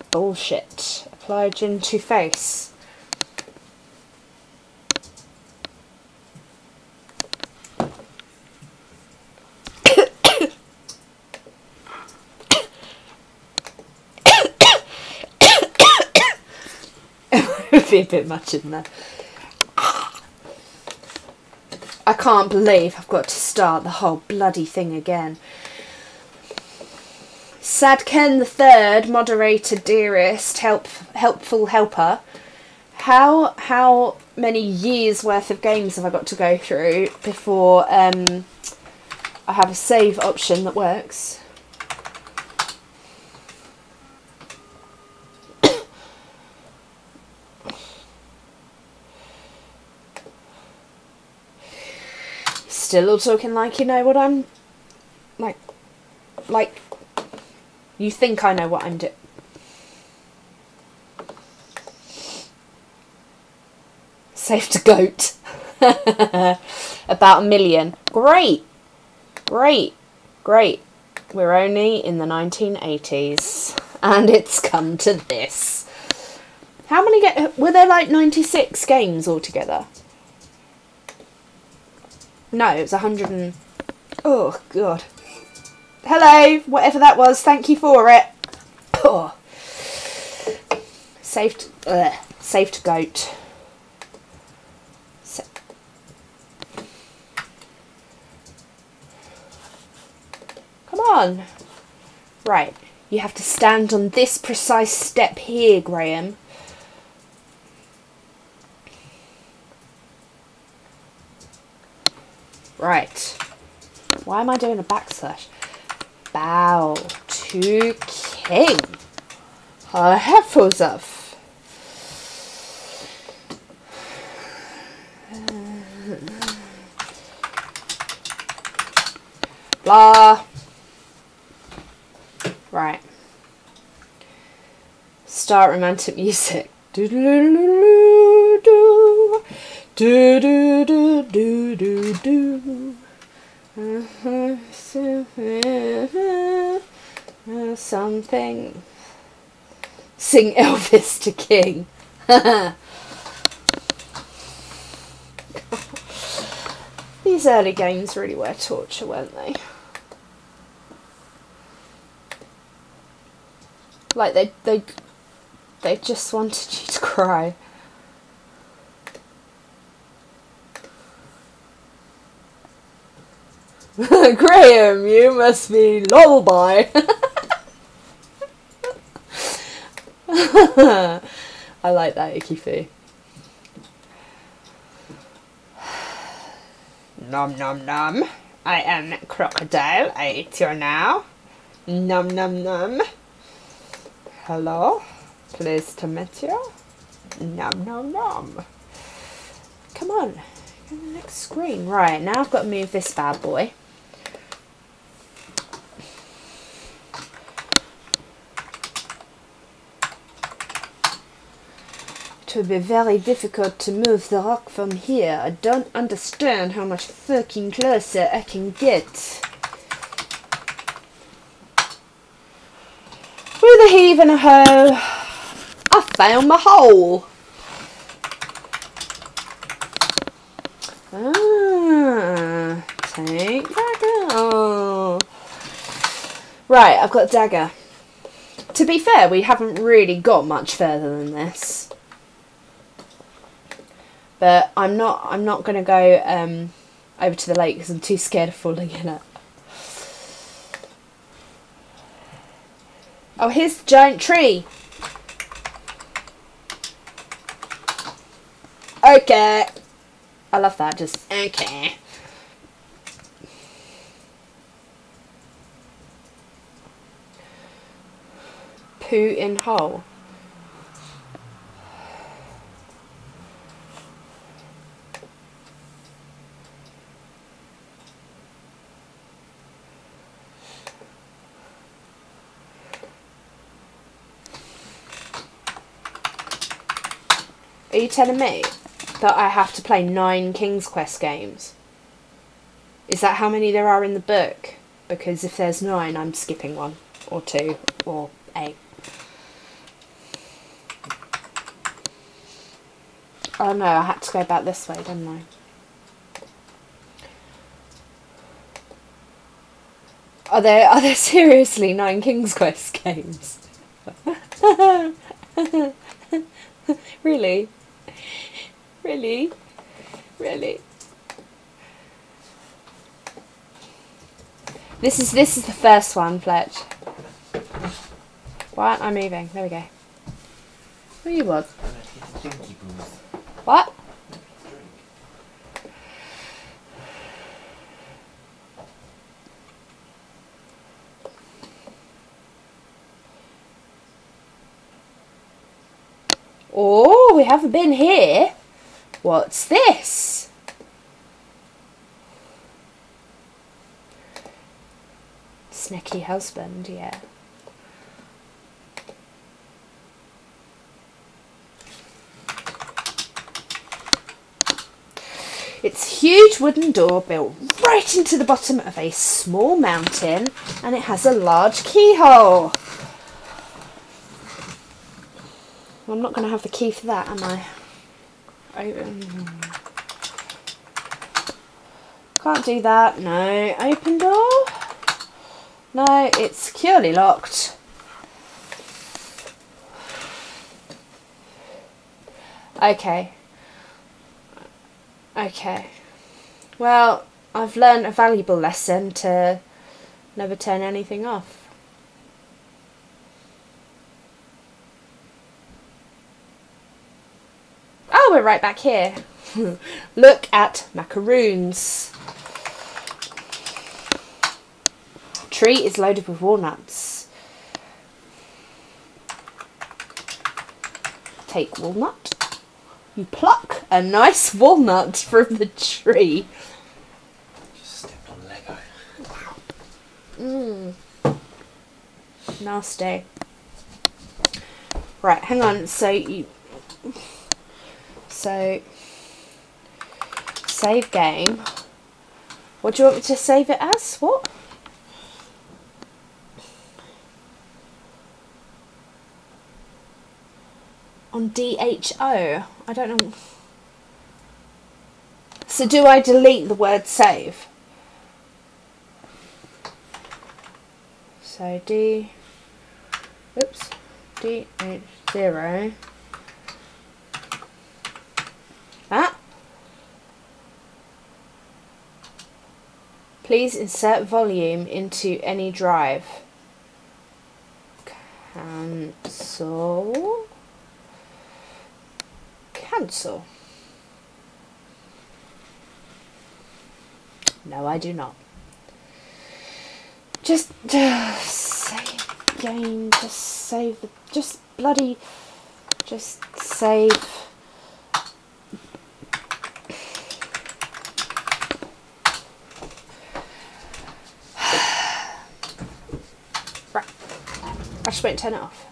bullshit. Apply gin to face. It would be a bit much in there. I can't believe I've got to start the whole bloody thing again. Sad Ken the Third, moderator, dearest, helpful helper. How many years worth of games have I got to go through before I have a save option that works? Still all talking like you know what I'm like you think I know what I'm doing. Safe to goat. About 1 million. Great. We're only in the 1980s and it's come to this. How many were there like 96 games altogether? No, it was 100 and... Oh, God. Hello, whatever that was. Thank you for it. Oh. Saved goat. Come on. Right. You have to stand on this precise step here, Graham. Right. Why am I doing a backslash? Bow to king. I have those up. Blah. Right. Start romantic music. Do-do-do-do-do-do. Do do do do do do. Something. Sing Elvis to King. These early games really were torture, weren't they? Like they just wanted you to cry. Graham, you must be lullaby. I like that, Icky Fee. Nom nom nom. I am crocodile. I eat you now. Nom nom nom. Hello. Pleased to meet you. Nom nom nom. Come on. Go to the next screen. Right, now I've got to move this bad boy. It would be very difficult to move the rock from here. I don't understand how much fucking closer I can get. With a heave and a hoe, I found my hole. Ah, take dagger. Right, I've got a dagger. To be fair, we haven't really got much further than this. But I'm not going to go over to the lake because I'm too scared of falling in it. Oh, here's the giant tree. Okay. I love that, just okay. Poo in hole. Are you telling me that I have to play 9 King's Quest games? Is that how many there are in the book? Because if there's 9, I'm skipping 1 or 2 or 8. Oh no, I had to go back this way, didn't I? Are there seriously 9 King's Quest games? Really? Really? Really? This is the first one, Fletch. Why aren't I moving? There we go. Where you was? What? Oh, we haven't been here. What's this? Sneaky husband, yeah. It's a huge wooden door built right into the bottom of a small mountain, and it has a large keyhole. I'm not going to have the key for that, am I? Open. Can't do that. No. Open door? No, it's securely locked. Okay. Okay. Well, I've learned a valuable lesson to never turn anything off. We're right back here. Look at macaroons. Tree is loaded with walnuts. Take walnut. You pluck a nice walnut from the tree. Just stepped on Lego. Wow. Nasty. Right, hang on. So, save game. What do you want me to save it as? What? On DHO. I don't know. So So do I delete the word save? So DH0. Ah. Please insert volume into any drive. Cancel. Cancel. No, I do not. Just save game. Just save the. Just bloody. Just save. Right. I just won't turn it off.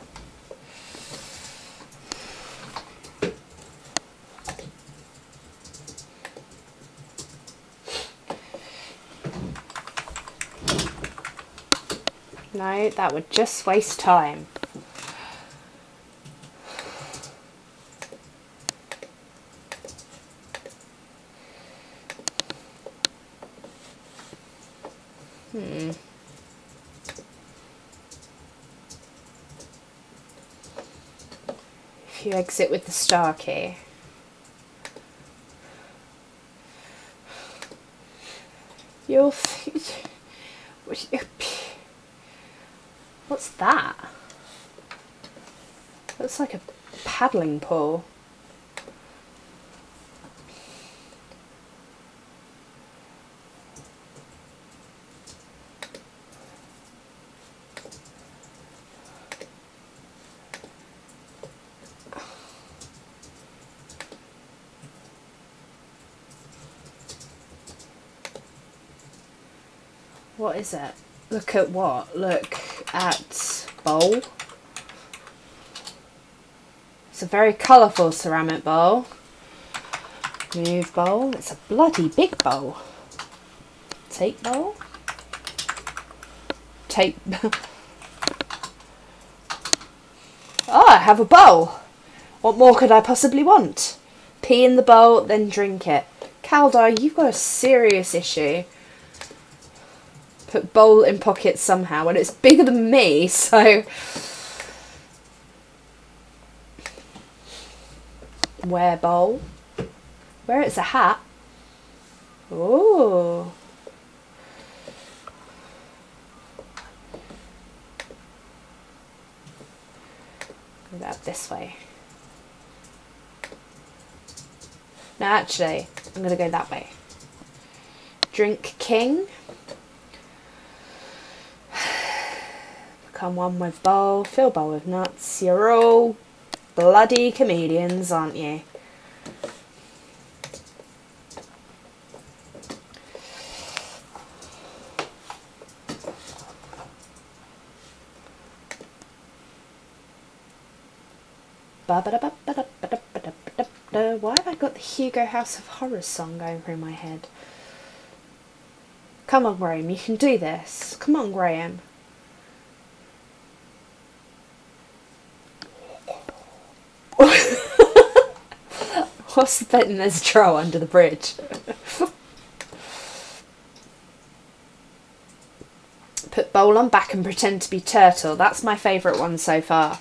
No, that would just waste time. If you exit with the star key. You'll think... What's that? Looks like a paddling pool. What is it? Look at what? Look at bowl. It's a very colourful ceramic bowl. Move bowl. It's a bloody big bowl. Tape bowl. Tape. Oh, I have a bowl. What more could I possibly want? Pee in the bowl, then drink it. Caldar, you've got a serious issue. Put bowl in pocket somehow, and it's bigger than me, so wear bowl. Wear it's a hat. Ooh. Go that this way. No, actually, I'm gonna go that way. Drink king. Come one with bowl, fill bowl with nuts. You're all bloody comedians, aren't you? Why have I got the Hugo House of Horrors song going through my head? Come on, Graham, you can do this. Come on, Graham. What's the bet in there's a troll under the bridge? Put bowl on back and pretend to be turtle. That's my favourite one so far.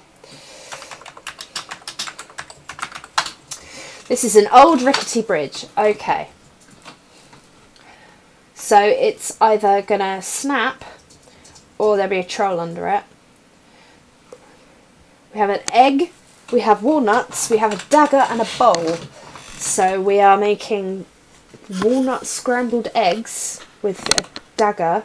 This is an old rickety bridge. Okay. So it's either going to snap or there'll be a troll under it. We have an egg. We have walnuts, we have a dagger and a bowl. So we are making walnut scrambled eggs with a dagger.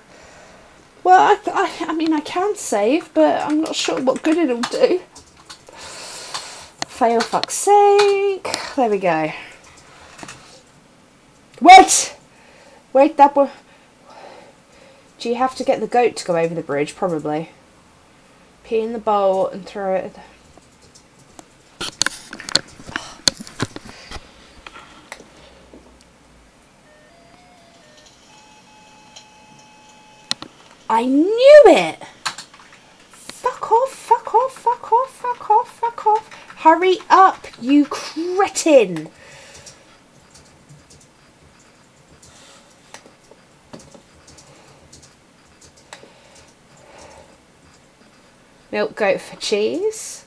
Well, I mean, I can save, but I'm not sure what good it'll do. Fail, fuck's sake. There we go. Wait! Wait, that one. Do you have to get the goat to go over the bridge? Probably. Pee in the bowl and throw it... I knew it! Fuck off, fuck off, fuck off, fuck off, fuck off. Hurry up, you cretin! milk goat for cheese.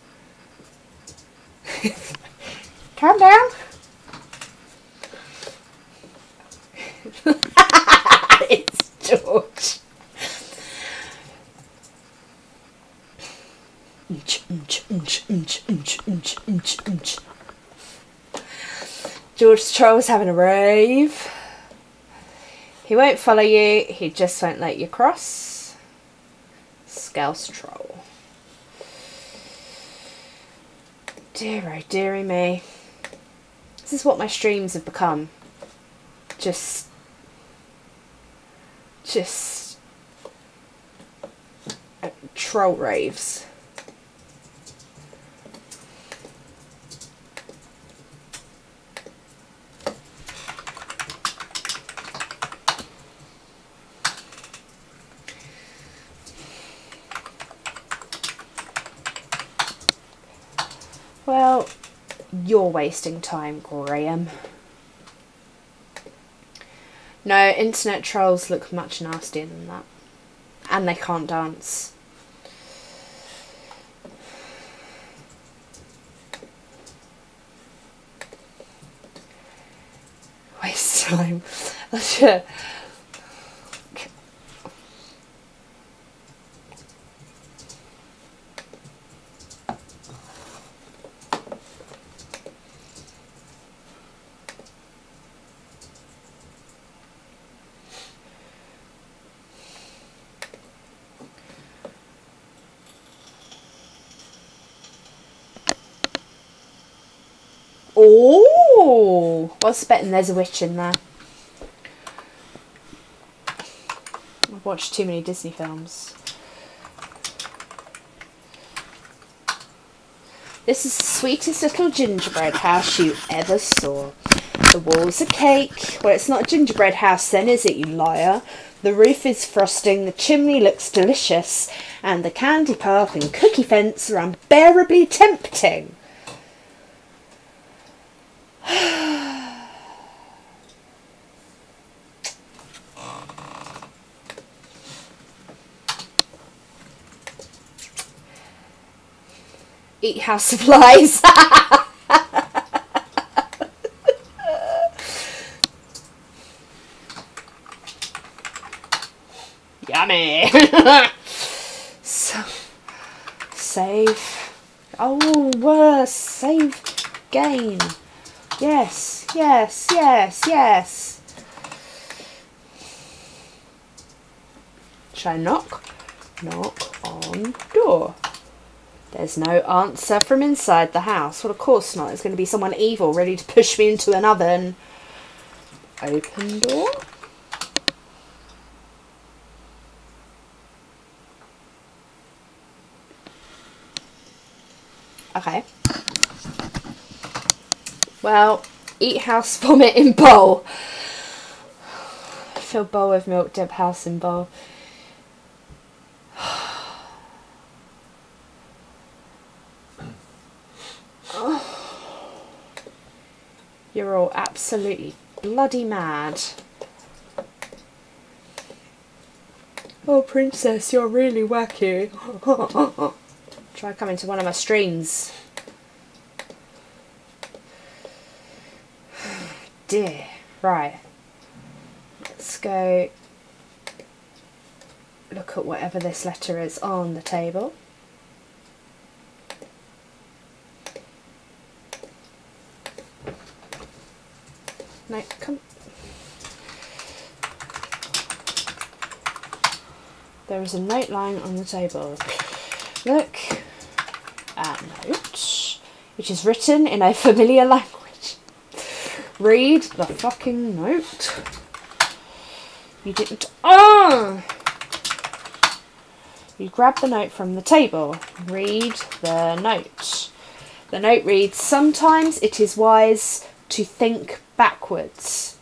Calm down. It's George. George Troll's having a rave. He won't follow you, he just won't let you cross. Scouse Troll. Dear oh dearie me. This is what my streams have become. Just troll raves. Well, you're wasting time, Graham. No, internet trolls look much nastier than that. And they can't dance. Waste time. That's it. Oh, I was betting there's a witch in there. I've watched too many Disney films. This is the sweetest little gingerbread house you ever saw. The walls are cake. Well, it's not a gingerbread house then, is it, you liar? The roof is frosting, the chimney looks delicious, and the candy path and cookie fence are unbearably tempting. Eat House of Lies. Yummy. So, save. Oh, worse. Save game. Yes, yes, yes, yes. Shall I knock? Knock on door. There's no answer from inside the house. Well, of course not. There's going to be someone evil ready to push me into an oven. Open door. Okay. Well, eat house, vomit in bowl. Fill bowl with milk, dip house in bowl. You're all absolutely bloody mad. Oh, princess, you're really wacky. Try coming to one of my streams. Dear. Right. Let's go look at whatever this letter is on the table. No, come. There is a note lying on the table. Look at note, which is written in a familiar language. Read the fucking note. You didn't. Oh! You grab the note from the table. Read the note. The note reads, sometimes it is wise to think backwards.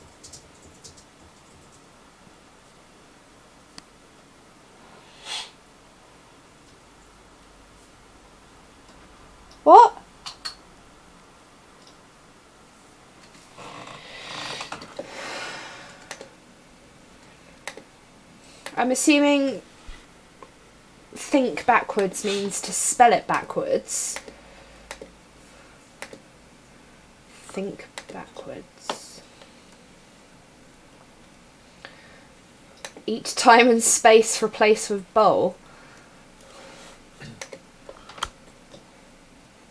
What? I'm assuming think backwards means to spell it backwards. Think backwards. Eat time and space replace with bowl.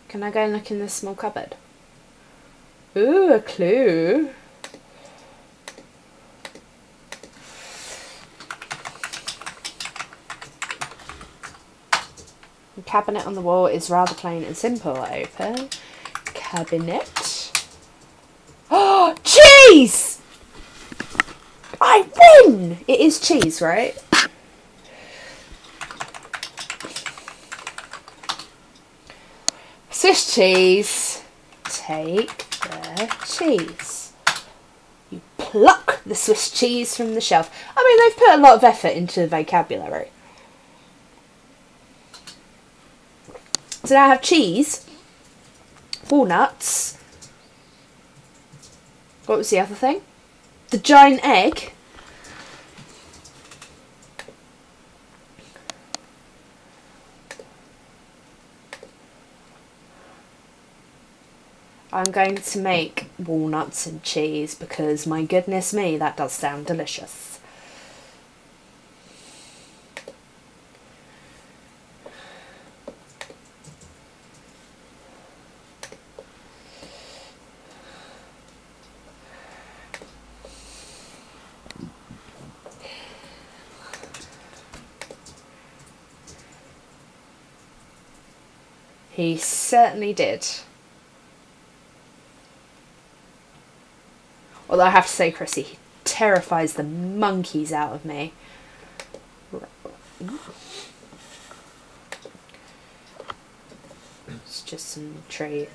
Can I go and look in this small cupboard? Ooh, a clue. The cabinet on the wall is rather plain and simple. Open cabinet. Oh, cheese! I win! It is cheese, right? Swiss cheese. Take the cheese. You pluck the Swiss cheese from the shelf. I mean, they've put a lot of effort into the vocabulary. So now I have cheese, walnuts, what was the other thing? The giant egg. I'm going to make walnuts and cheese because, my goodness me, that does sound delicious. He certainly did. Although I have to say, Chrissy, he terrifies the monkeys out of me. It's just some tree.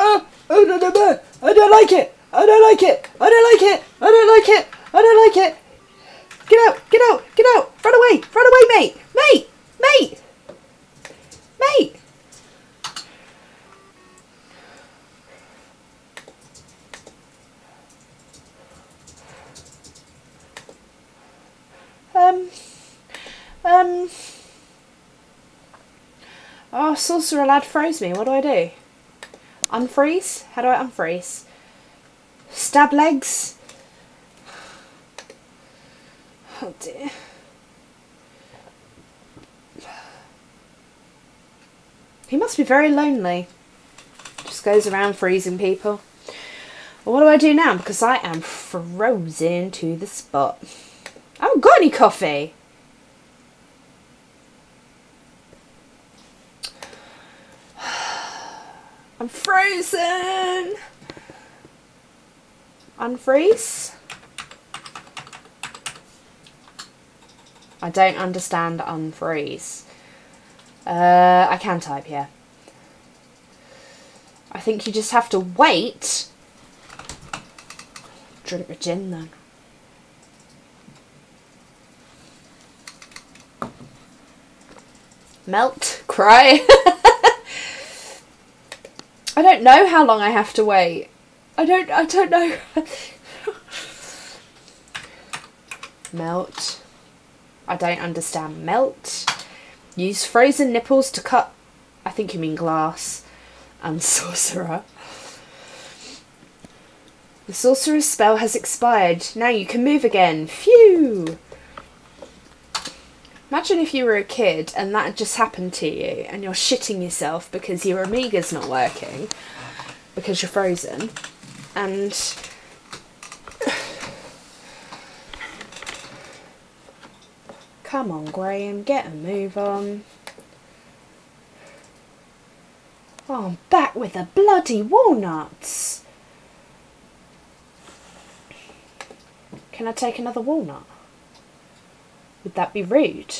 Oh, oh no, no, no! I don't like it! I don't like it! I don't like it! I don't like it! I don't like it! Get out! Get out! Get out! Run away! Run away, mate! Mate! Mate! Mate! Oh, sorcerer lad froze me. What do I do? Unfreeze? How do I unfreeze? Stab legs? Oh dear. He must be very lonely. Just goes around freezing people. Well, what do I do now? Because I am frozen to the spot. I haven't got any coffee. I'm frozen. Unfreeze. I don't understand unfreeze. I can type, yeah. I think you just have to wait. Drink the gin then. Melt, cry. I don't know how long I have to wait. I don't know. Melt. I don't understand melt. Use frozen nipples to cut, I think you mean glass, and sorcerer. The sorcerer's spell has expired. Now you can move again. Phew! Imagine if you were a kid and that just happened to you and you're shitting yourself because your Amiga's not working, because you're frozen, and... Come on, Graham, get a move on. Oh, I'm back with the bloody walnuts. Can I take another walnut? Would that be rude?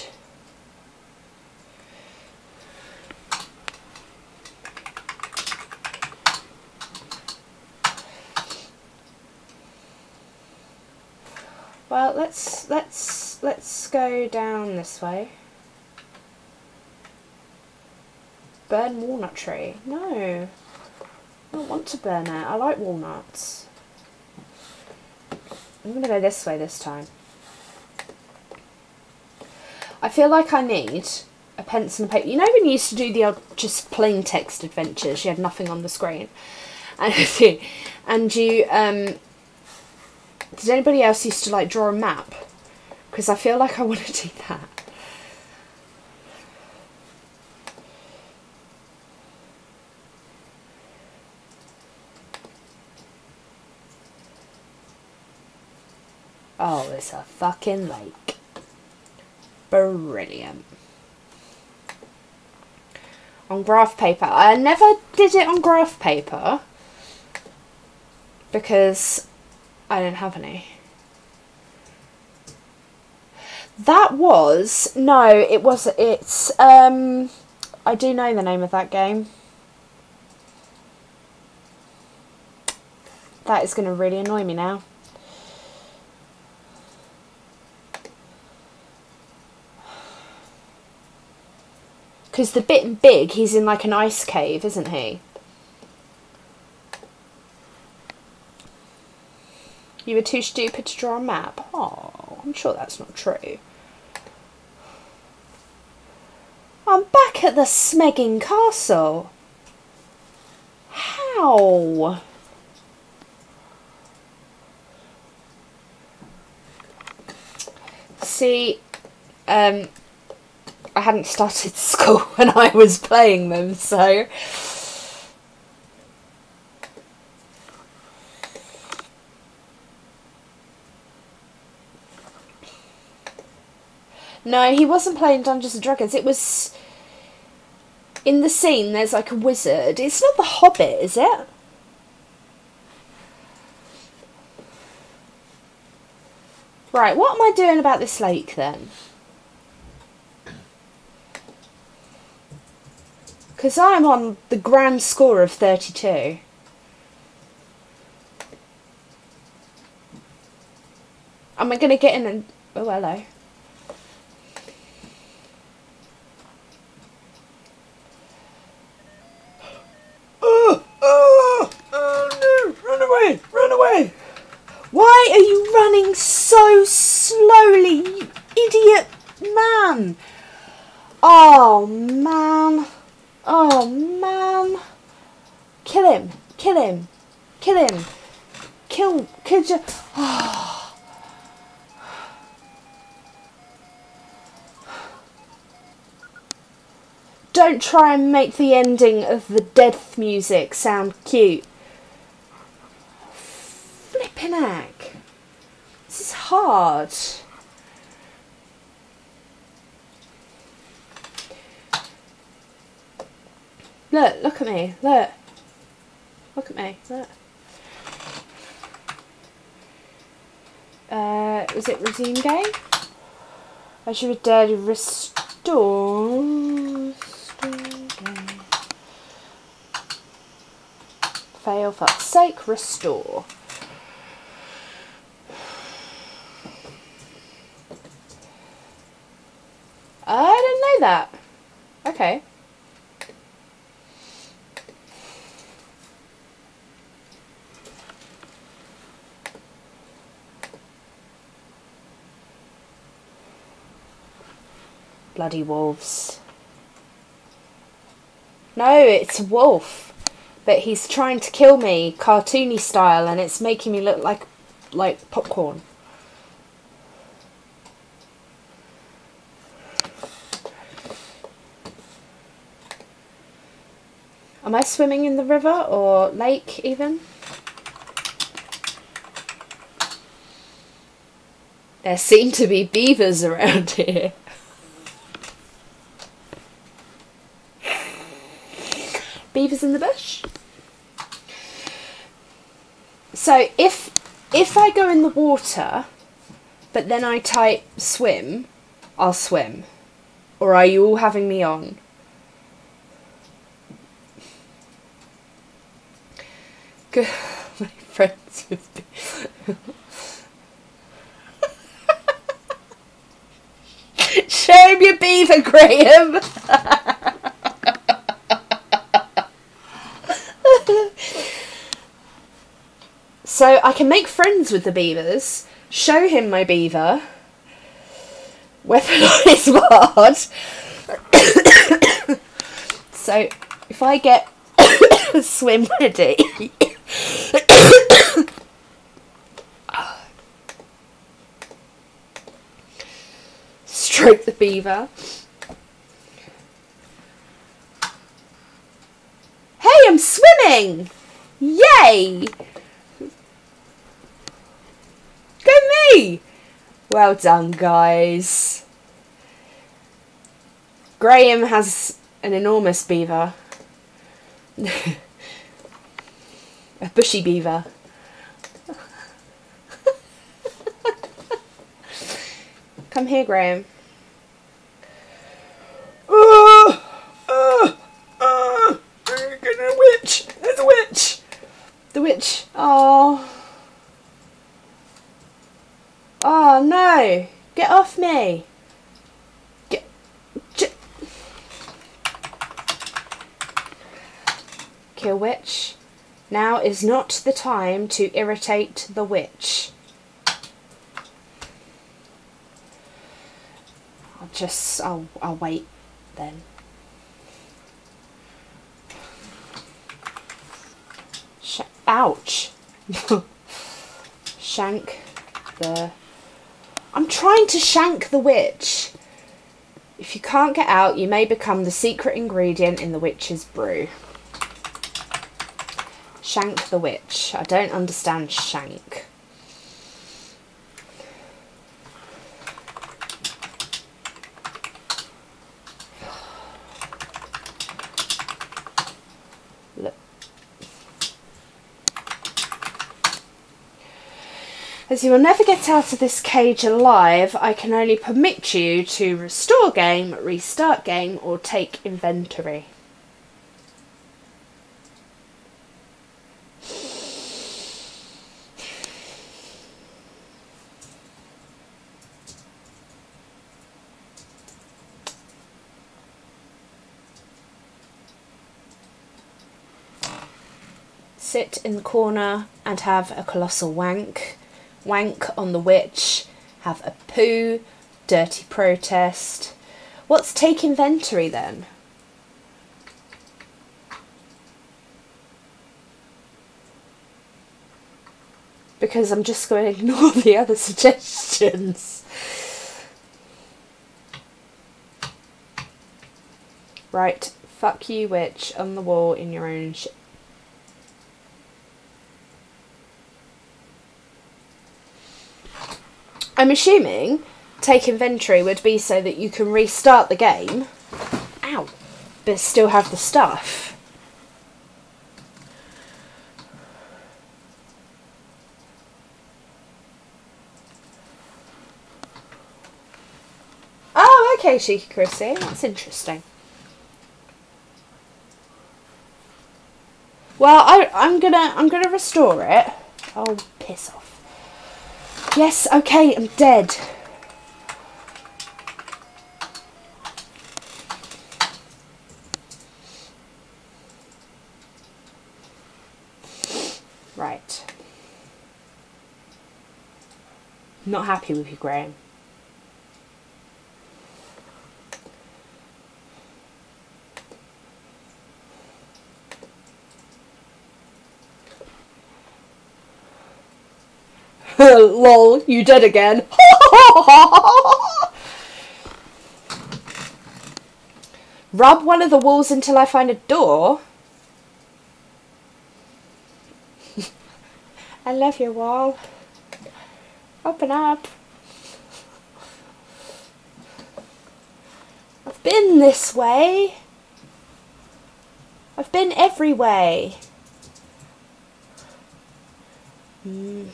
Well, let's go down this way. Burn walnut tree. No, I don't want to burn it. I like walnuts. I'm gonna go this way this time. I feel like I need a pencil and paper. You know when you used to do the old just plain text adventures, you had nothing on the screen, and you did anybody else used to like draw a map? Because I feel like I want to do that. Oh, it's a fucking lake. Brilliant. On graph paper. I never did it on graph paper because I didn't have any. That was, no, it wasn't, it's, I do know the name of that game. That is going to really annoy me now. Because the bit in Big, he's in like an ice cave, isn't he? You were too stupid to draw a map. Oh, I'm sure that's not true. I'm back at the Smegging Castle. How? See, I hadn't started school when I was playing them, so... No, he wasn't playing Dungeons & Dragons. It was... In the scene, there's like a wizard. It's not The Hobbit, is it? Right, what am I doing about this lake then? Because I'm on the grand score of 32. Am I going to get in and... Oh, hello. Oh, oh, oh no, run away, run away. Why are you running so slowly, you idiot man? Oh, man. Oh man, kill him, kill him, kill him, kill you. Oh. Don't try and make the ending of the death music sound cute. Flippin' heck, this is hard. Look at me, look at me, look. Was it resume game? I should have dared to restore game. Fail, fuck's sake, restore. I didn't know that. Okay. Bloody wolves. No, it's a wolf. But he's trying to kill me, cartoony style, and it's making me look like popcorn. Am I swimming in the river or lake even? There seem to be beavers around here. Beavers in the bush. So if I go in the water, but then I type swim, I'll swim. Or are you all having me on? Good, my friends with beavers. Shame your beaver, Graham. So I can make friends with the beavers, show him my beaver, whether or not it's hard. So if I get swim ready, stroke the beaver. Hey, I'm swimming! Yay! Go me! Well done, guys. Graham has an enormous beaver. A bushy beaver. Come here, Graham. There's a witch! There's a witch! The witch. Oh. Oh no! Get off me! Get. Kill witch. Now is not the time to irritate the witch. I'll wait then. Ouch. Shank the... I'm trying to shank the witch. If you can't get out, you may become the secret ingredient in the witch's brew. Shank the witch. I don't understand shank. As you will never get out of this cage alive, I can only permit you to restore game, restart game, or take inventory. Sit in the corner and have a colossal wank. Wank on the witch, have a poo, dirty protest. What's take inventory then? Because I'm just going to ignore the other suggestions. Right, fuck you witch, on the wall in your own shit. I'm assuming take inventory would be so that you can restart the game, ow, but still have the stuff. Oh, okay, Shiki Chrissy, that's interesting. Well, I'm gonna restore it. Oh, piss off. Yes, okay, I'm dead. Right. Not happy with you, Graham. Lol, you dead again. Rub one of the walls until I find a door. I love your wall. Open up. I've been this way. I've been every way. Mm.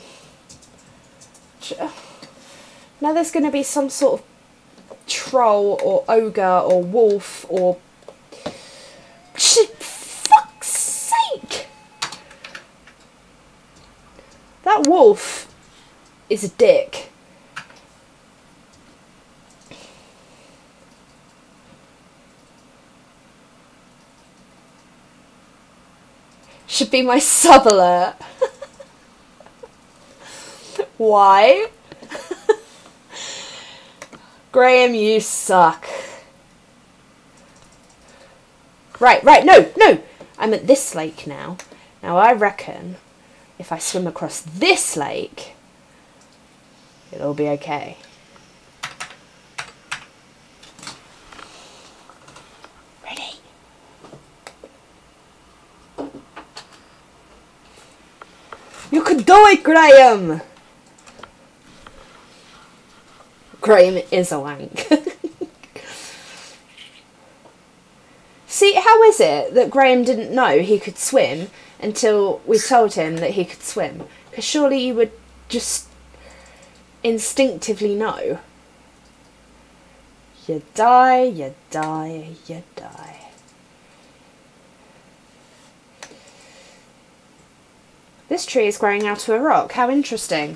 Now there's going to be some sort of troll or ogre or wolf or... Fuck's sake! That wolf is a dick. Should be my sub alert. Why? Graham, you suck. Right, right, no, no! I'm at this lake now. Now I reckon if I swim across this lake, it'll be okay. Ready? You could do it, Graham! Graham is a wank. See, how is it that Graham didn't know he could swim until we told him that he could swim? Because surely you would just instinctively know. You die, you die, you die. This tree is growing out of a rock. How interesting.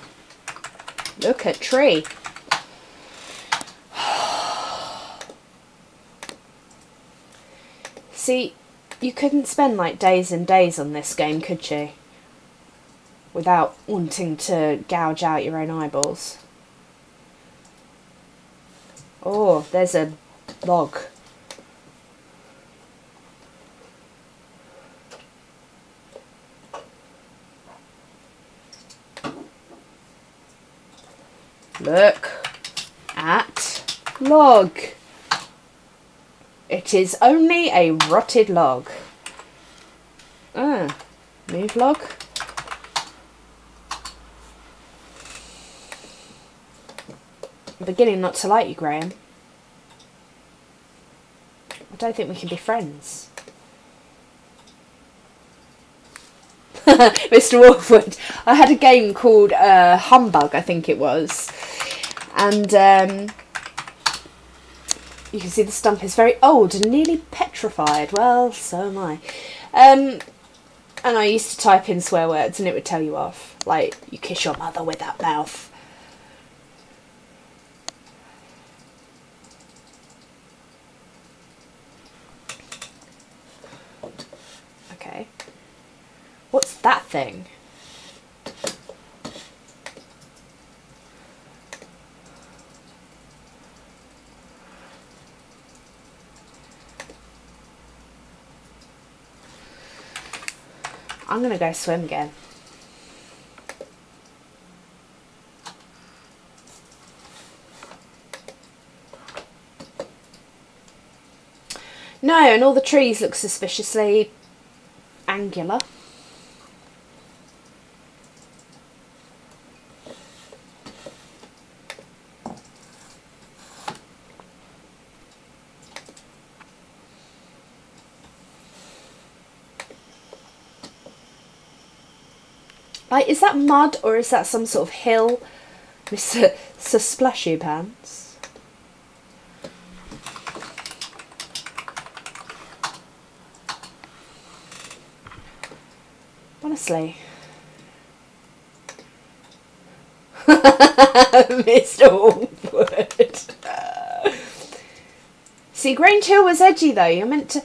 Look at tree. See, you couldn't spend like days and days on this game, could you? Without wanting to gouge out your own eyeballs. Oh, there's a log. Look at log. It is only a rotted log. Ah, move log. I'm beginning not to like you, Graham. I don't think we can be friends. Mr. Wolfwood, I had a game called Humbug, I think it was. And you can see the stump is very old and nearly petrified. Well, so am I. And I used to type in swear words and it would tell you off. Like, you kiss your mother with that mouth. Okay. What's that thing? I'm going to go swim again. No, and all the trees look suspiciously angular. Like, is that mud or is that some sort of hill? Mr. Splashy Pants. Honestly. Mr. Allwood. See, Grange Hill was edgy though. You're meant to...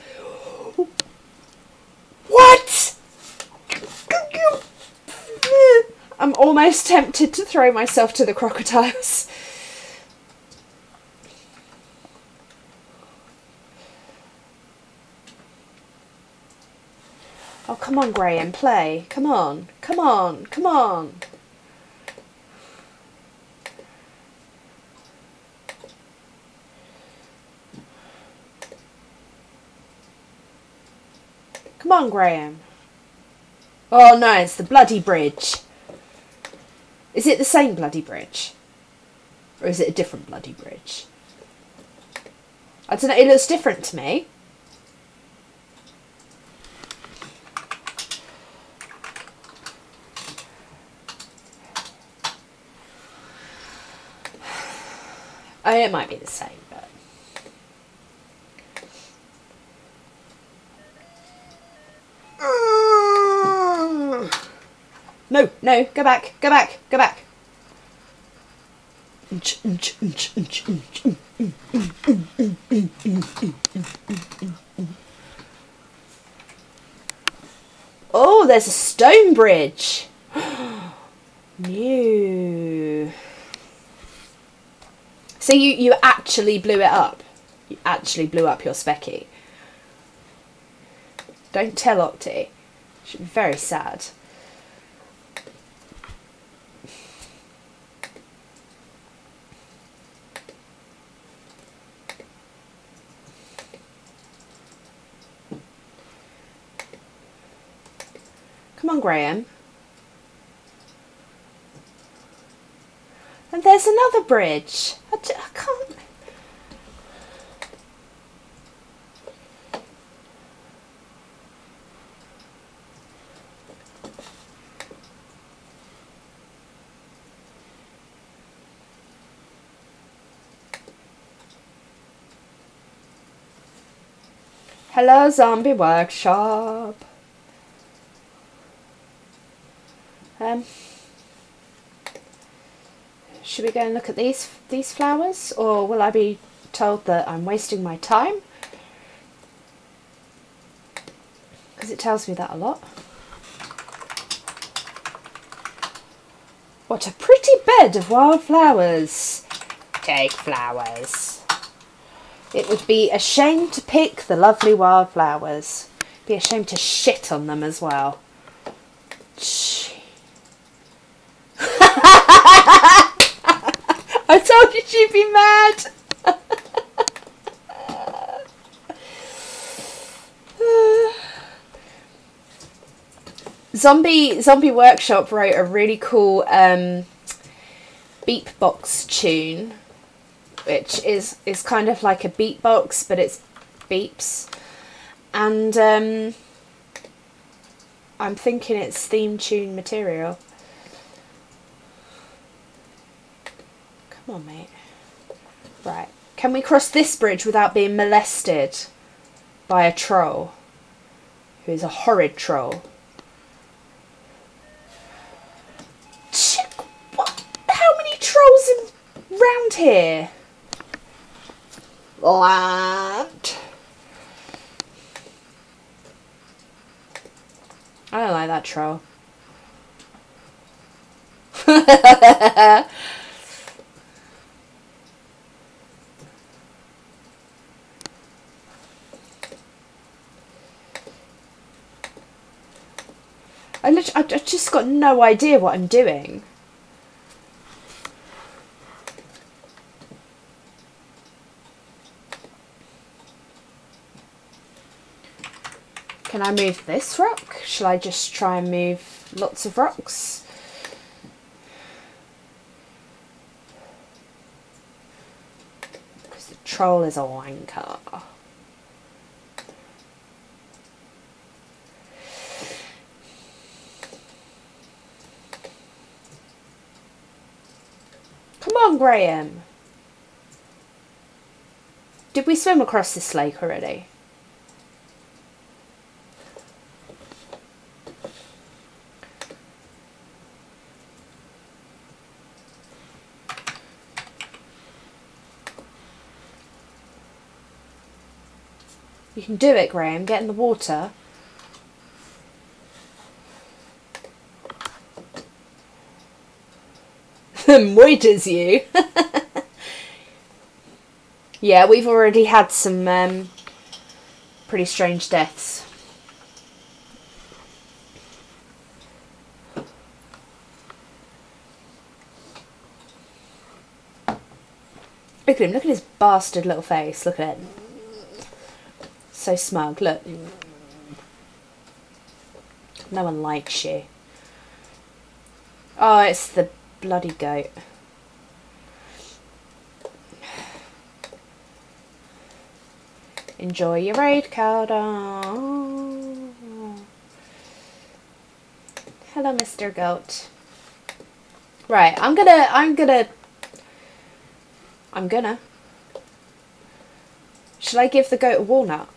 What? I'm almost tempted to throw myself to the crocodiles. Oh, come on, Graham, play. Come on, come on, come on. Come on, Graham. Oh no, it's the bloody bridge. Is it the same bloody bridge? Or is it a different bloody bridge? I don't know, it looks different to me. Oh, it might be the same, but... No, no, go back, go back, go back. Oh, there's a stone bridge. New. So you actually blew it up. You actually blew up your Specky. Don't tell Octi. She'd be very sad. Come on, Graham. And there's another bridge. I can't. Hello, Zombie Workshop. Should we go and look at these flowers, or will I be told that I'm wasting my time? Because it tells me that a lot. What a pretty bed of wild flowers. Take flowers. It would be a shame to pick the lovely wildflowers. Be a shame to shit on them as well. I told you she'd be mad. Zombie Workshop wrote a really cool beepbox tune, which is kind of like a beatbox, but it's beeps. And I'm thinking it's theme tune material. Come on, mate. Right. Can we cross this bridge without being molested by a troll? Who is a horrid troll. Chick, what? How many trolls are round here? What? I don't like that troll. I've just got no idea what I'm doing. Can I move this rock? Shall I just try and move lots of rocks? Because the troll is a wanker. Come on, Graham. Did we swim across this lake already? You can do it, Graham. Get in the water. Moiters you. Yeah, we've already had some pretty strange deaths. Look at him. Look at his bastard little face. Look at it. So smug, look. No one likes you. Oh, it's the bloody goat. Enjoy your raid, Calder. Hello, Mr. Goat. Right, I'm gonna. Should I give the goat a walnut?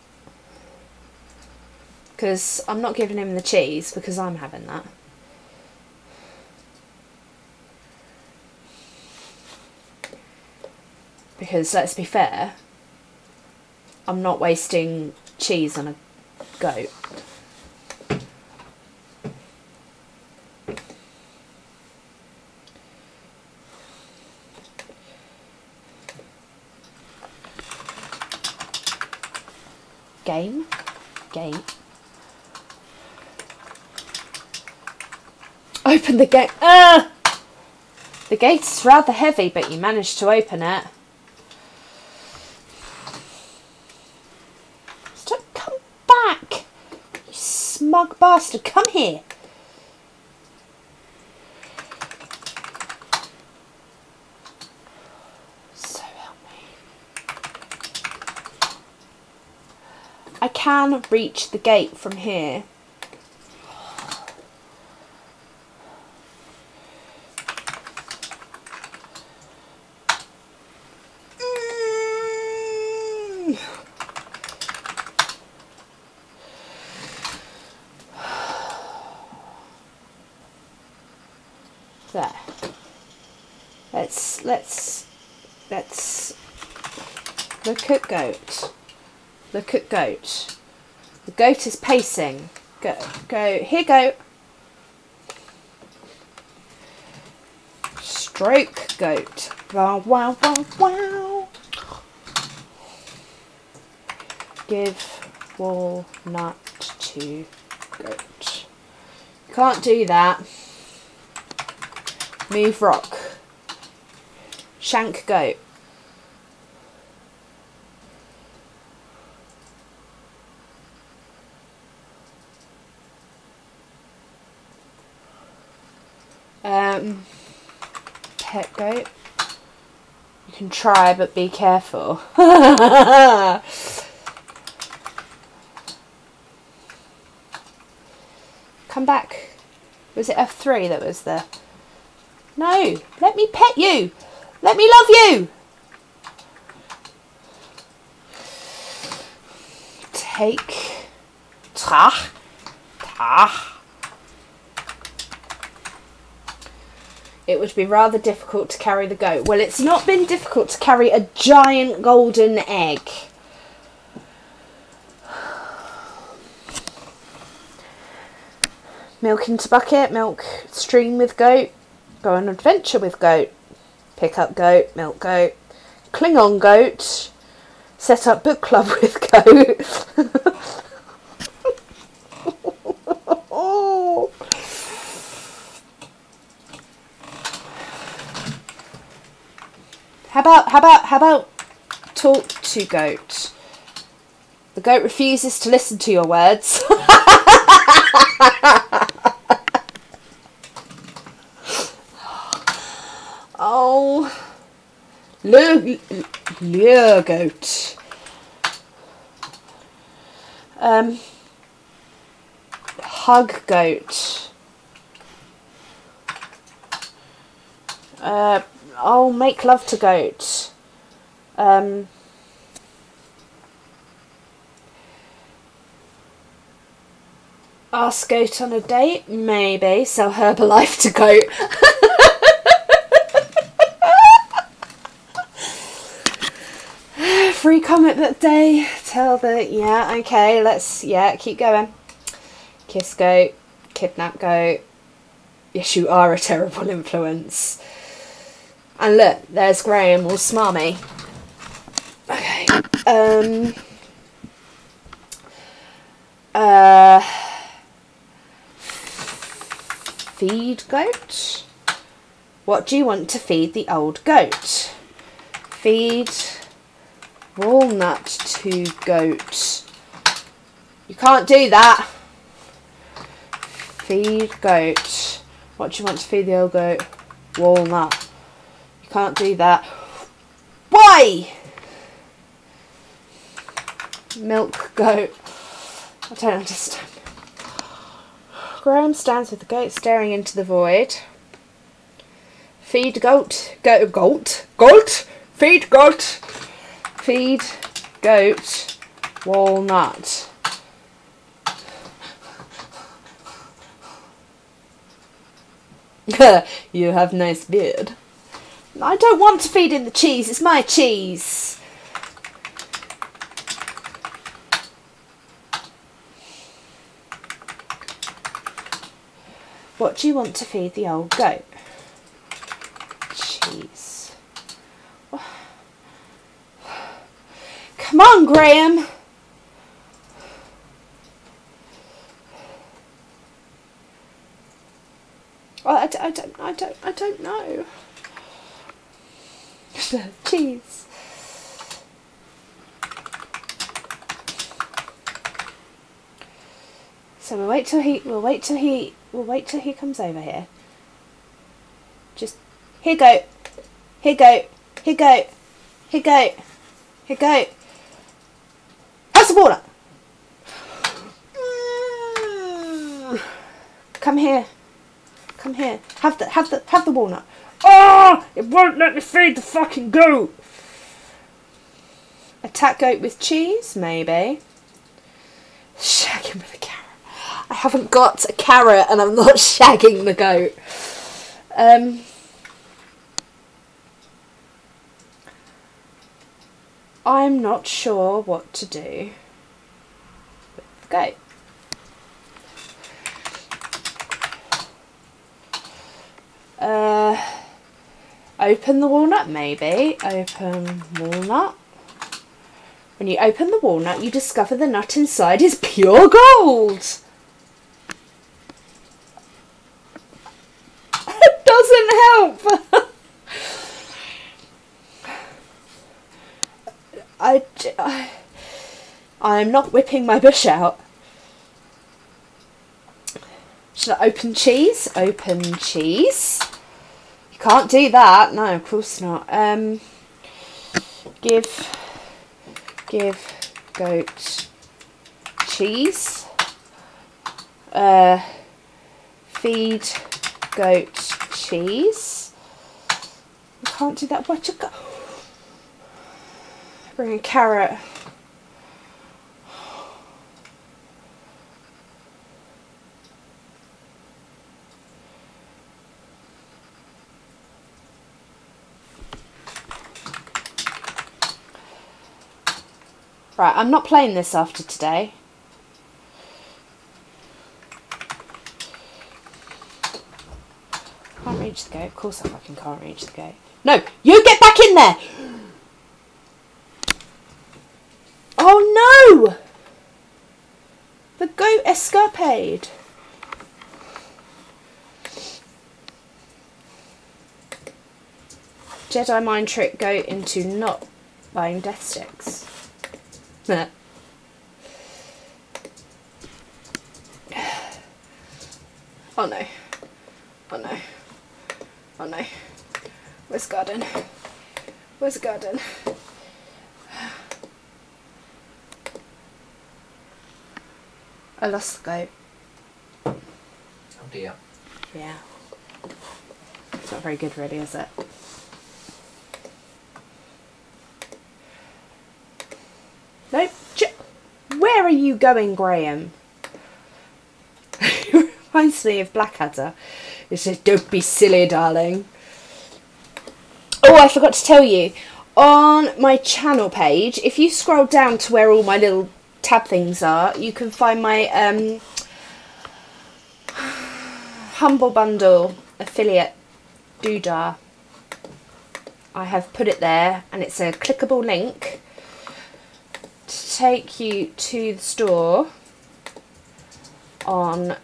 Because I'm not giving him the cheese, because I'm having that. Because, let's be fair, I'm not wasting cheese on a goat. Gate. Open the gate. Ah! The gate's rather heavy, but you managed to open it. Stop, come back! You smug bastard, come here! So help me. I can reach the gate from here. Look at goat. The goat is pacing. Go, here goat. Stroke goat. Wow, wow, wow, wow. Give walnut to goat. Can't do that. Move rock. Shank goat. Pet goat. You can try, but be careful. Come back. Was it F3 that was there? No, let me pet you. Let me love you. Take. Ta. It would be rather difficult to carry the goat. Well, it's not been difficult to carry a giant golden egg. Milk into bucket, milk stream with goat. Go on adventure with goat. Pick up goat, milk goat. Cling on goat. Set up book club with goat. How about talk to goat? The goat refuses to listen to your words. Oh, lure goat. Hug goat. Oh, make love to goat. Ask goat on a date, maybe. Sell Herbalife to goat. Free comic book day. Tell the, yeah, okay, let's, yeah, keep going. Kiss goat, kidnap goat. Yes, you are a terrible influence. And look, there's Graham, all smarmy. Okay. Feed goat. What do you want to feed the old goat? Feed walnut to goat. You can't do that. Feed goat. What do you want to feed the old goat? Walnut. Can't do that. Why? Milk goat. I don't understand. Graham stands with the goat staring into the void. Feed goat. Goat. Feed goat. Feed goat. Walnut. You have nice beard. I don't want to feed in the cheese, it's my cheese. What do you want to feed the old goat? Cheese. Come on, Graham. I don't know. Cheese. So we'll wait till he comes over here. Just here go. That's the walnut. Come here. Have the walnut. Oh, it won't let me feed the fucking goat. Attack goat with cheese, maybe. Shagging with a carrot. I haven't got a carrot and I'm not shagging the goat. I'm not sure what to do with the goat. Open the walnut, maybe. Open walnut. When you open the walnut, you discover the nut inside is pure gold. It doesn't help. I'm not whipping my bush out. Should I open cheese? Open cheese. You can't do that. No, of course not. Give goat cheese. Feed goat cheese. You can't do that. What you got? Bring a carrot. Right, I'm not playing this after today. Can't reach the goat. Of course I fucking can't reach the goat. No, you get back in there! Oh no! The goat escapade. Jedi mind trick goat into not buying death sticks. Nah. Oh no. Oh no. Oh no. Where's the garden? Where's the garden? I lost the goat. Oh dear. Yeah. It's not very good really, is it? Nope. Where are you going, Graham? It reminds me of Blackadder. It says, don't be silly, darling. Oh, I forgot to tell you. On my channel page, if you scroll down to where all my little tab things are, you can find my Humble Bundle affiliate doodah. I have put it there, and it's a clickable link to take you to the store on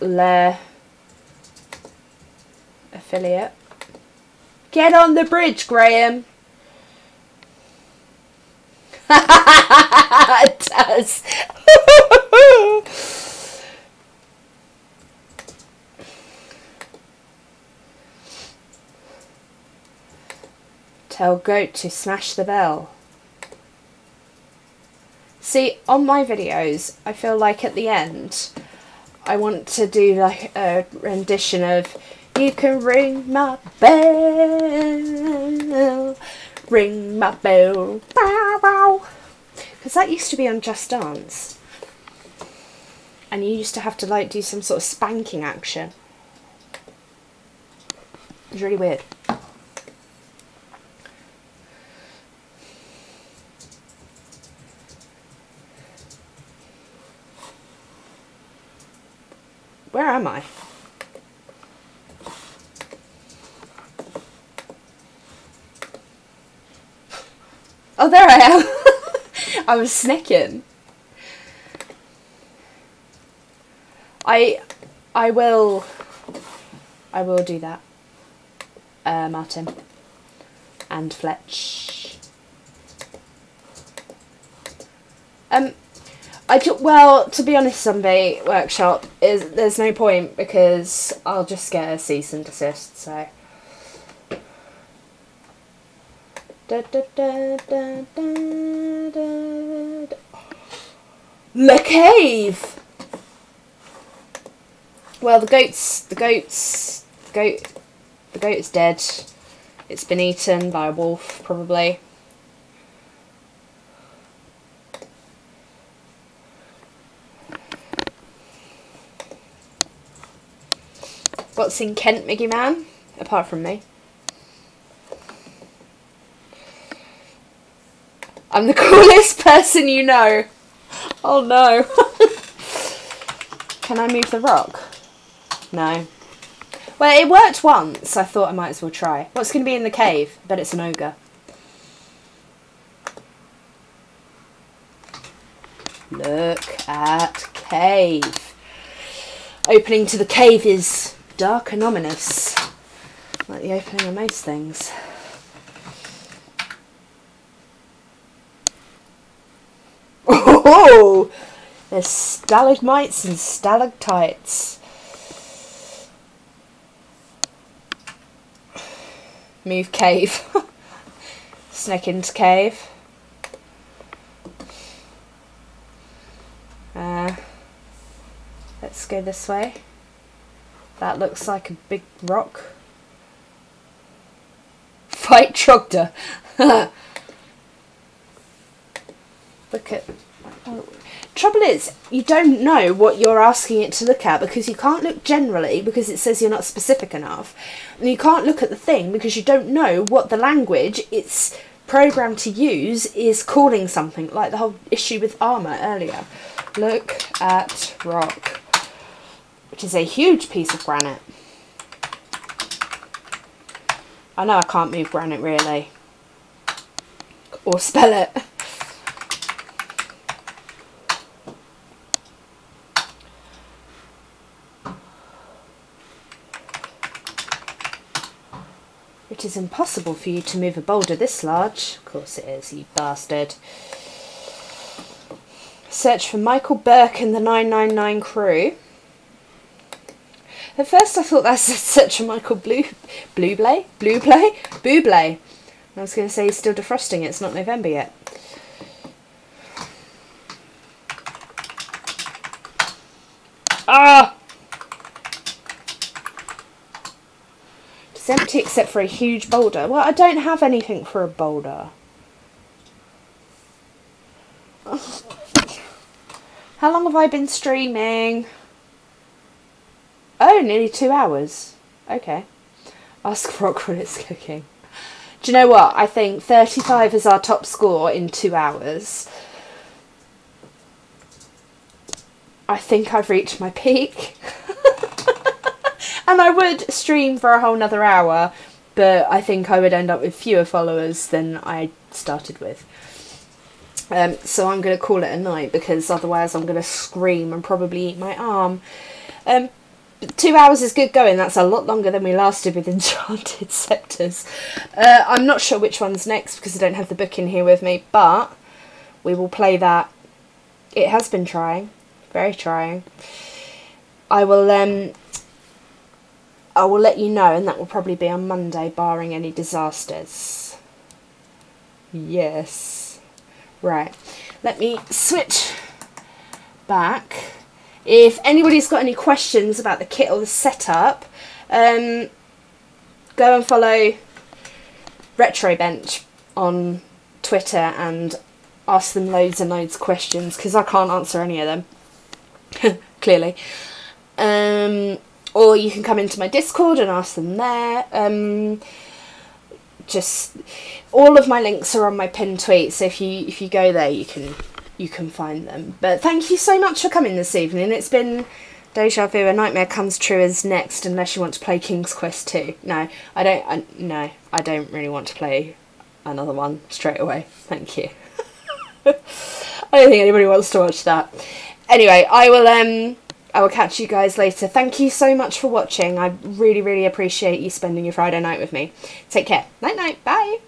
their affiliate. Get on the bridge, Graham. It does. Tell goat to smash the bell. See, on my videos, I feel like at the end, I want to do like a rendition of "You Can Ring My Bell, Ring My Bell, Bow Wow," because that used to be on Just Dance, and you used to have to like do some sort of spanking action. It was really weird. Where am I? Oh, there I am. I was snicking. I will do that. Martin and Fletch. To be honest, Sunday Workshop is there's no point because I'll just get a cease and desist. So. The cave. Well, the goat is dead. It's been eaten by a wolf, probably. What's in Kent, Miggy Man? Apart from me. I'm the coolest person you know. Oh no. Can I move the rock? No. Well, it worked once. I thought I might as well try. What's going to be in the cave? I bet it's an ogre. Look at cave. Opening to the cave is dark and ominous. Like the opening of most things. Oh, there's stalagmites and stalactites. Move cave. Sneak into cave. Let's go this way. That looks like a big rock. Fight Trogdor. Look at... Oh. Trouble is, you don't know what you're asking it to look at because you can't look generally because it says you're not specific enough, and you can't look at the thing because you don't know what the language it's programmed to use is calling something, like the whole issue with armour earlier. Look at rock, which is a huge piece of granite. I know I can't move granite really, or spell it. It is impossible for you to move a boulder this large. Of course it is, you bastard. Search for Michael Burke and the 999 crew. At first I thought that's search for Michael Bublé. I was going to say he's still defrosting it, it's not November yet. Ah! Empty except for a huge boulder. Well, I don't have anything for a boulder. Oh. How long have I been streaming? Oh, nearly 2 hours. Okay. Ask Rock when it's cooking. Do you know what? I think 35 is our top score in 2 hours. I think I've reached my peak. And I would stream for a whole nother hour, but I think I would end up with fewer followers than I started with. So I'm going to call it a night because otherwise I'm going to scream and probably eat my arm. But 2 hours is good going. That's a lot longer than we lasted with Enchanted Scepters. I'm not sure which one's next because I don't have the book in here with me, but we will play that. It has been trying, very trying. I will let you know, and that will probably be on Monday, barring any disasters. Yes. Right. Let me switch back. If anybody's got any questions about the kit or the setup, go and follow Retro Bench on Twitter and ask them loads and loads of questions, because I can't answer any of them, clearly. Or you can come into my Discord and ask them there. Just all of my links are on my pinned tweet, so if you go there, you can find them. But thank you so much for coming this evening. It's been deja vu. A Nightmare Comes True is next, unless you want to play King's Quest 2. No, I don't. No, I don't really want to play another one straight away. Thank you. I don't think anybody wants to watch that. Anyway, I will. I will catch you guys later. Thank you so much for watching. I really, really appreciate you spending your Friday night with me. Take care. Night-night. Bye.